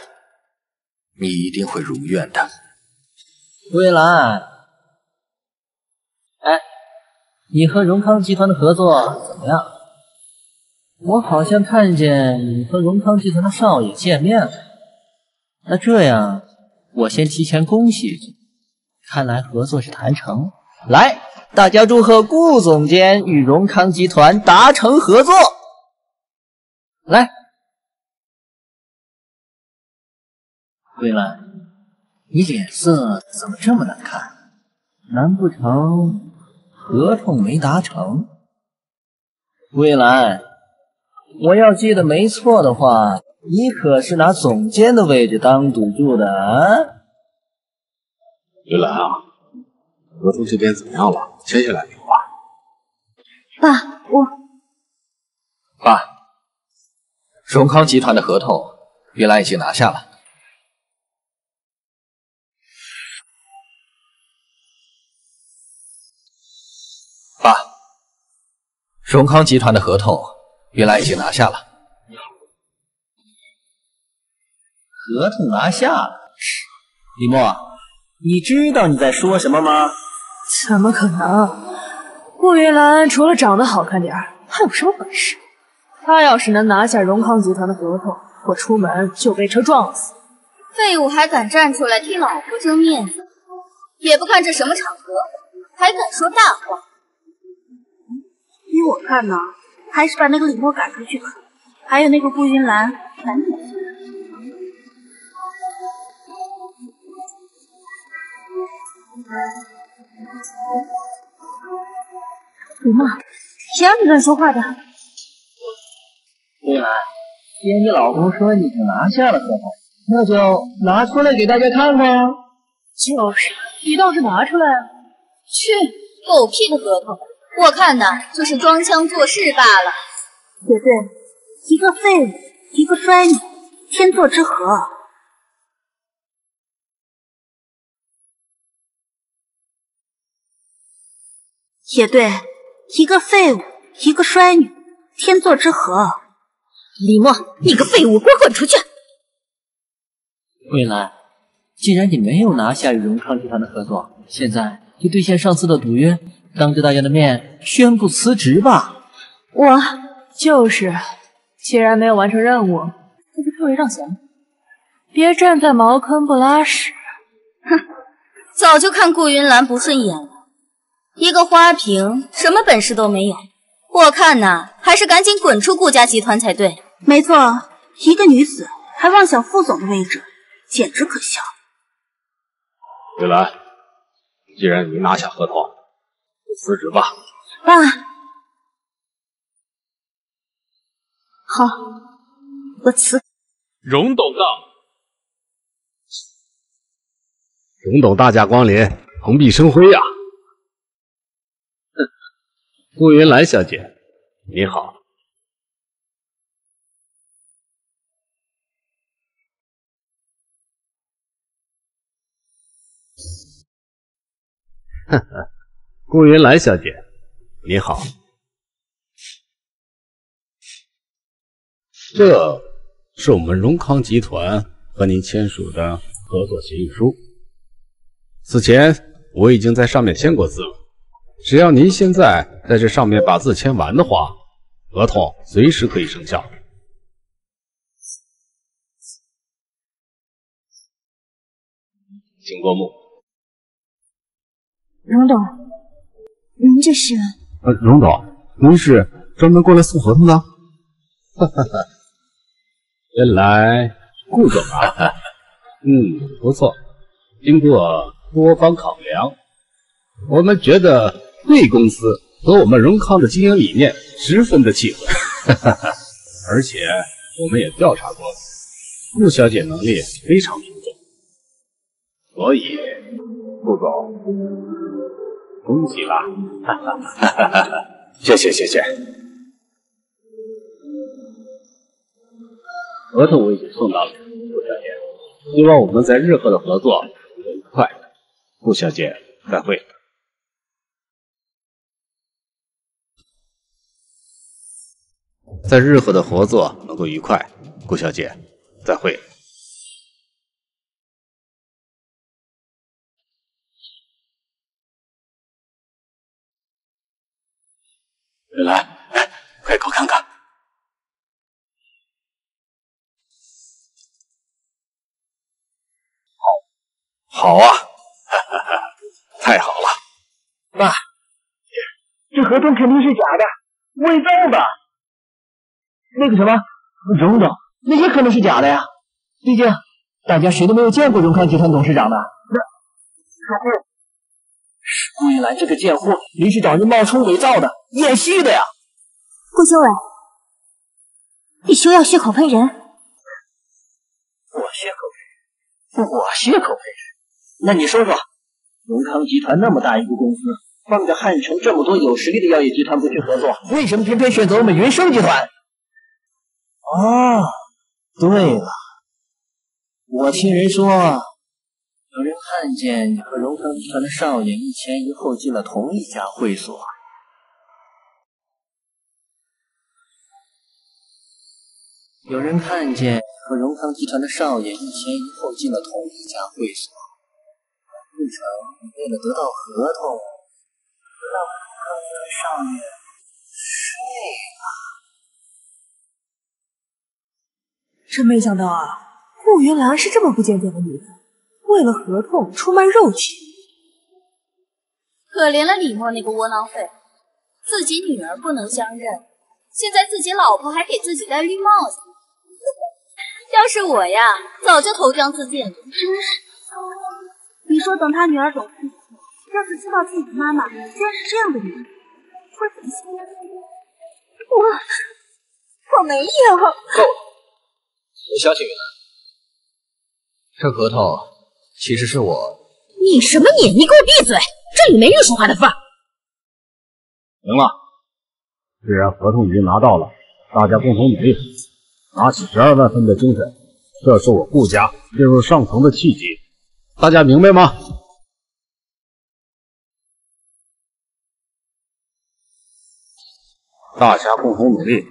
你一定会如愿的。顾云兰，哎。 你和荣康集团的合作怎么样？我好像看见你和荣康集团的少爷见面了。那这样，我先提前恭喜你，看来合作是谈成。来，大家祝贺顾总监与荣康集团达成合作。来，桂兰，你脸色怎么这么难看？难不成？ 合同没达成，桂兰，我要记得没错的话，你可是拿总监的位置当赌注的啊！桂兰啊，合同这边怎么样了？签下来没有啊？爸，我爸，荣康集团的合同，桂兰已经拿下了。 爸，荣康集团的合同云兰已经拿下了。合同拿下了，李默，你知道你在说什么吗？怎么可能？顾云兰除了长得好看点儿，还有什么本事？她要是能拿下荣康集团的合同，我出门就被车撞死。废物还敢站出来替老婆争面子，也不看这什么场合，还敢说大话。依我看呢，还是把那个李默赶出去吧。还有那个顾云兰，赶紧去。 李默，谁让你乱说话的？对了，既然你老公说你已经拿下了合同，那就拿出来给大家看看呀。就是，你倒是拿出来啊！去，狗屁的合同，我看呐，就是装腔作势罢了。也对，一个废物，一个衰女，天作之合。 也对，一个废物，一个衰女，天作之合。李默，你个废物，给我滚出去！魏兰，既然你没有拿下与荣康集团的合作，现在就兑现上次的赌约，当着大家的面宣布辞职吧。我就是，既然没有完成任务，那就退位让贤。别站在茅坑不拉屎。哼，早就看顾云兰不顺眼了。 一个花瓶，什么本事都没有。我看呐，还是赶紧滚出顾家集团才对。没错，一个女子还妄想副总的位置，简直可笑。云兰，既然你拿下合同，就辞职吧。爸，好，我辞。荣董到，荣董大驾光临，蓬荜生辉呀、啊！ 顾云兰小姐，你好。哈哈，顾云兰小姐，你好。这是我们荣康集团和您签署的合作协议书。此前我已经在上面签过字了。 只要您现在在这上面把字签完的话，合同随时可以生效。请过目。荣董，您这是？呃，荣董，您是专门过来送合同的？哈哈哈，原来顾总啊，嗯，不错。经过多方考量，我们觉得。 贵公司和我们荣康的经营理念十分的契合，而且我们也调查过，顾小姐能力非常出众，所以顾总，恭喜啦！谢谢谢谢。合同我已经送到了，顾小姐，希望我们在日后的合作愉快。顾小姐，散会。 在日后的合作能够愉快，顾小姐，再会。云兰，快给我看看。好，好啊，哈哈哈，太好了。爸，这合同肯定是假的，伪造的。 那个什么，荣总，那也可能是假的呀。毕竟大家谁都没有见过荣康集团董事长的。那可是，是顾云兰这个贱货临时找人冒充伪造的、演戏的呀。顾修伟，你休要血口喷人！我血口喷人，我血口喷人。那你说说，荣康集团那么大一个公司，放着汉城这么多有实力的药业集团不去合作，为什么偏偏选择我们云生集团？ 啊，对了，我听人说，有人看见你和荣康集团的少爷一前一后进了同一家会所。有人看见你和荣康集团的少爷一前一后进了同一家会所，难不成为了得到合同，让荣康的少女睡了。真没想到啊，顾云兰是这么不检点的女人，为了合同出卖肉体。可怜了李默那个窝囊废，自己女儿不能相认，现在自己老婆还给自己戴绿帽子。要是我呀，早就投江自尽了。真是，你说等他女儿懂事。 要是知道自己的妈妈居然是这样的人，会怎么想？我我没有。够了！你相信云兰？这合同其实是我……你什么你？你给我闭嘴！这里没人说话的份儿。行了，既然合同已经拿到了，大家共同努力，拿起十二万分的精神，这是我顾家进入上层的契机。大家明白吗？ 大家共同努力，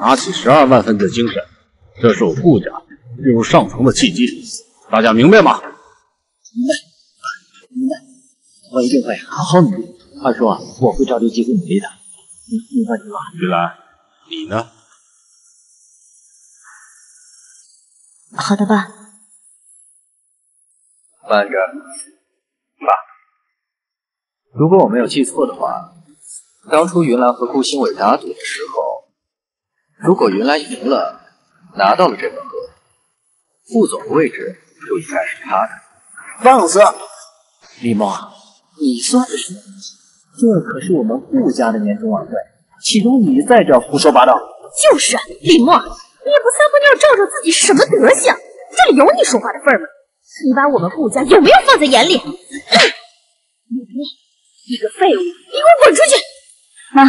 拿起十二万分的精神，这是我顾家进入上层的契机。大家明白吗？明白，明白。我一定会好好努力。二叔，我会照旧机会努力的。你你放心吧。云兰，你呢？好的，爸。慢着，爸。如果我没有记错的话。 当初云兰和顾新伟打赌的时候，如果云兰赢了，拿到了这份合同，副总的位置就应该是他的。放肆！李梦，你算是什么东西？这可是我们顾家的年终晚会，岂容你在这胡说八道！就是，李梦，你也不撒泼尿照照自己什么德行，这里有你说话的份儿吗？你把我们顾家有没有放在眼里？你你个废物，你给我滚出去！ 妈，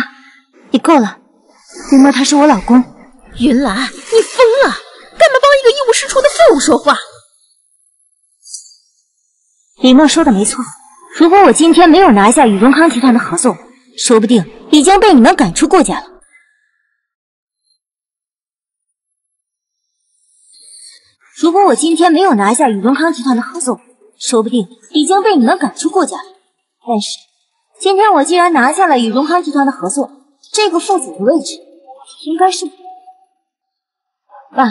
你够了！林墨他是我老公。云兰，你疯了！干嘛帮一个一无是处的废物说话？李默说的没错，如果我今天没有拿下与荣康集团的合作，说不定已经被你们赶出顾家了。如果我今天没有拿下与荣康集团的合作，说不定已经被你们赶出顾家了。但是。 今天我既然拿下了与荣康集团的合作，这个副总的位置应该是我。爸，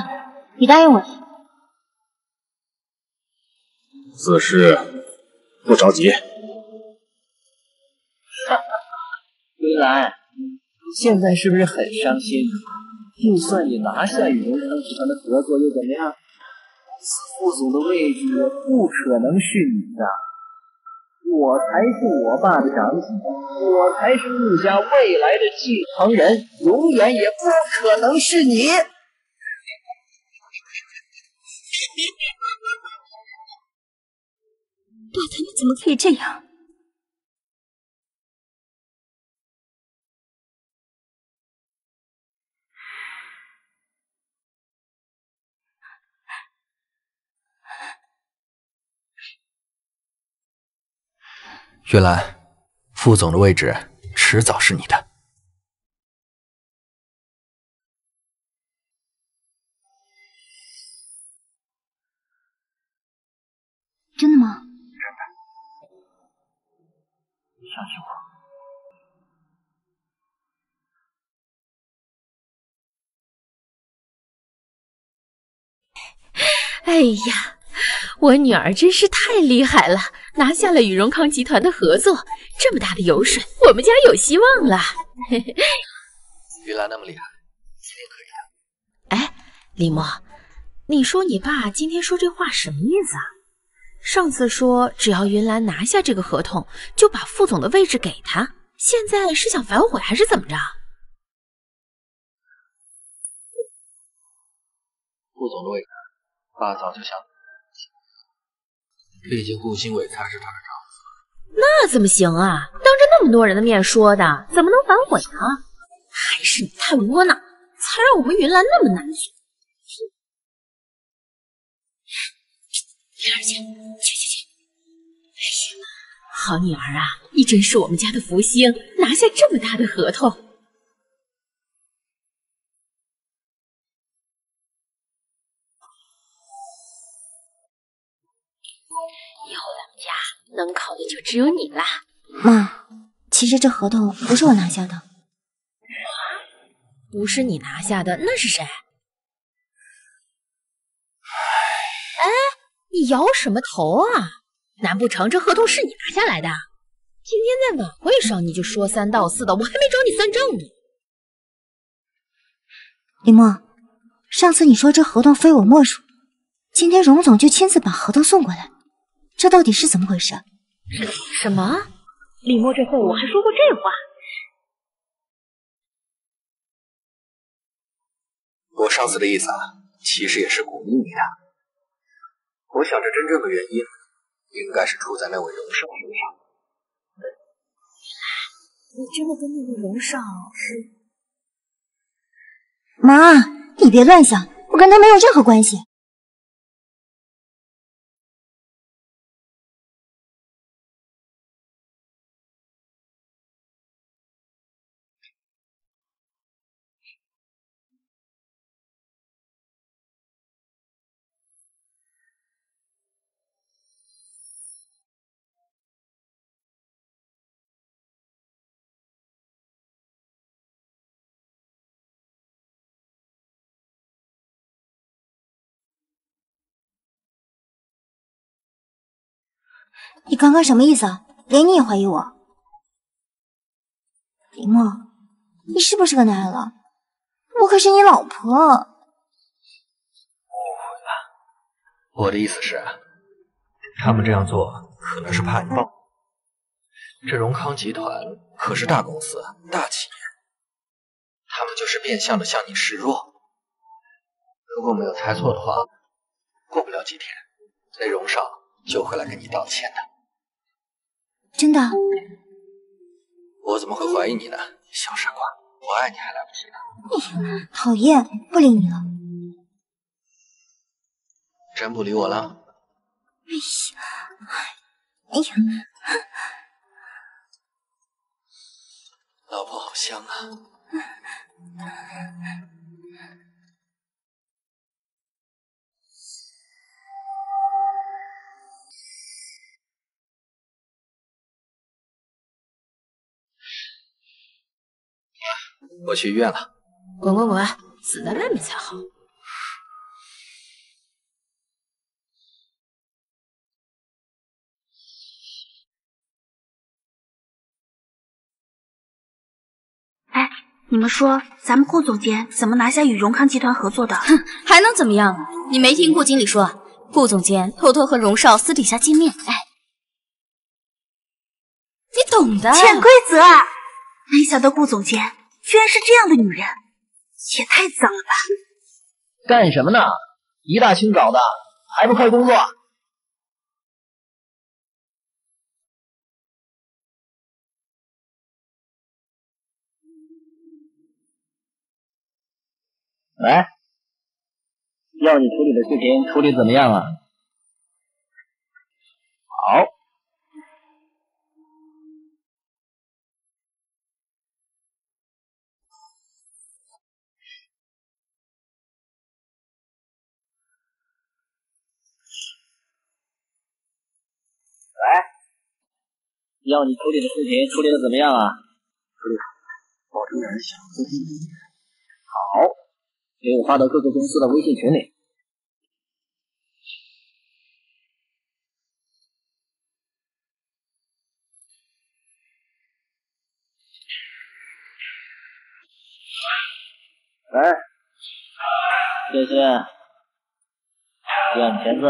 你答应我。此事不着急。云兰，现在是不是很伤心？就算你拿下与荣康集团的合作又怎么样？副总的位置不可能是你的。 我才是我爸的长子，我才是顾家未来的继承人，永远也不可能是你。爸，他们怎么可以这样？月兰，副总的位置迟早是你的。真的吗？真的。你相信我。哎呀！ 我女儿真是太厉害了，拿下了与荣康集团的合作，这么大的油水，我们家有希望了。云兰那么厉害，你也可以啊。哎，李默，你说你爸今天说这话什么意思啊？上次说只要云兰拿下这个合同，就把副总的位置给他，现在是想反悔还是怎么着？副总的位置，爸早就想。 毕竟顾新伟才是他的丈夫，那怎么行啊？当着那么多人的面说的，怎么能反悔呢？还是你太窝囊，才让我们云兰那么难做。云儿姐，去去去！哎呀，好女儿啊，你真是我们家的福星，拿下这么大的合同。 能考的就只有你啦，妈。其实这合同不是我拿下的。不是你拿下的，那是谁？哎，你摇什么头啊？难不成这合同是你拿下来的？天天在晚会上你就说三道四的，我还没找你算账呢。林墨，上次你说这合同非我莫属，今天荣总就亲自把合同送过来，这到底是怎么回事？什么？李默这废物还说过这话？我上次的意思啊，其实也是鼓励你的。我想这真正的原因，应该是出在那位荣少身上。你真的跟那位荣少是……妈，你别乱想，我跟他没有任何关系。 你刚刚什么意思啊？连你也怀疑我？林墨，你是不是个男人了？我可是你老婆。误会了，我的意思是，他们这样做可能是怕你报。这荣康集团可是大公司、大企业，他们就是变相的向你示弱。如果没有猜错的话，过不了几天，那荣少 就会来跟你道歉的，真的？我怎么会怀疑你呢，小傻瓜！我爱你还来不及呢。讨厌，不理你了。真不理我了？哎呀，哎呀！老婆好香啊！我去医院了，滚滚滚，死在外面才好。哎，你们说，咱们顾总监怎么拿下与荣康集团合作的？哼，还能怎么样啊？你没听顾经理说，顾总监偷偷和荣少私底下见面？哎，你懂的。潜规则啊！没想到顾总监 居然是这样的女人，也太脏了吧！干什么呢？一大清早的，还不快工作？来，要你处理的事情处理怎么样啊？好。 要你处理的事情处理的怎么样啊？处理好，保证让人想自己。好，给我发到各个公司的微信群里。来，这些要你签字。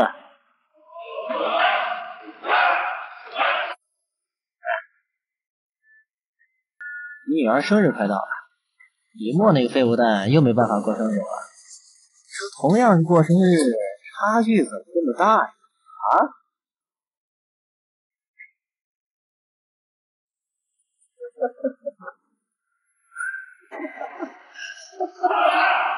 你女儿生日快到了，李默那个废物蛋又没办法过生日了。同样是过生日，差距可这么大呀！啊？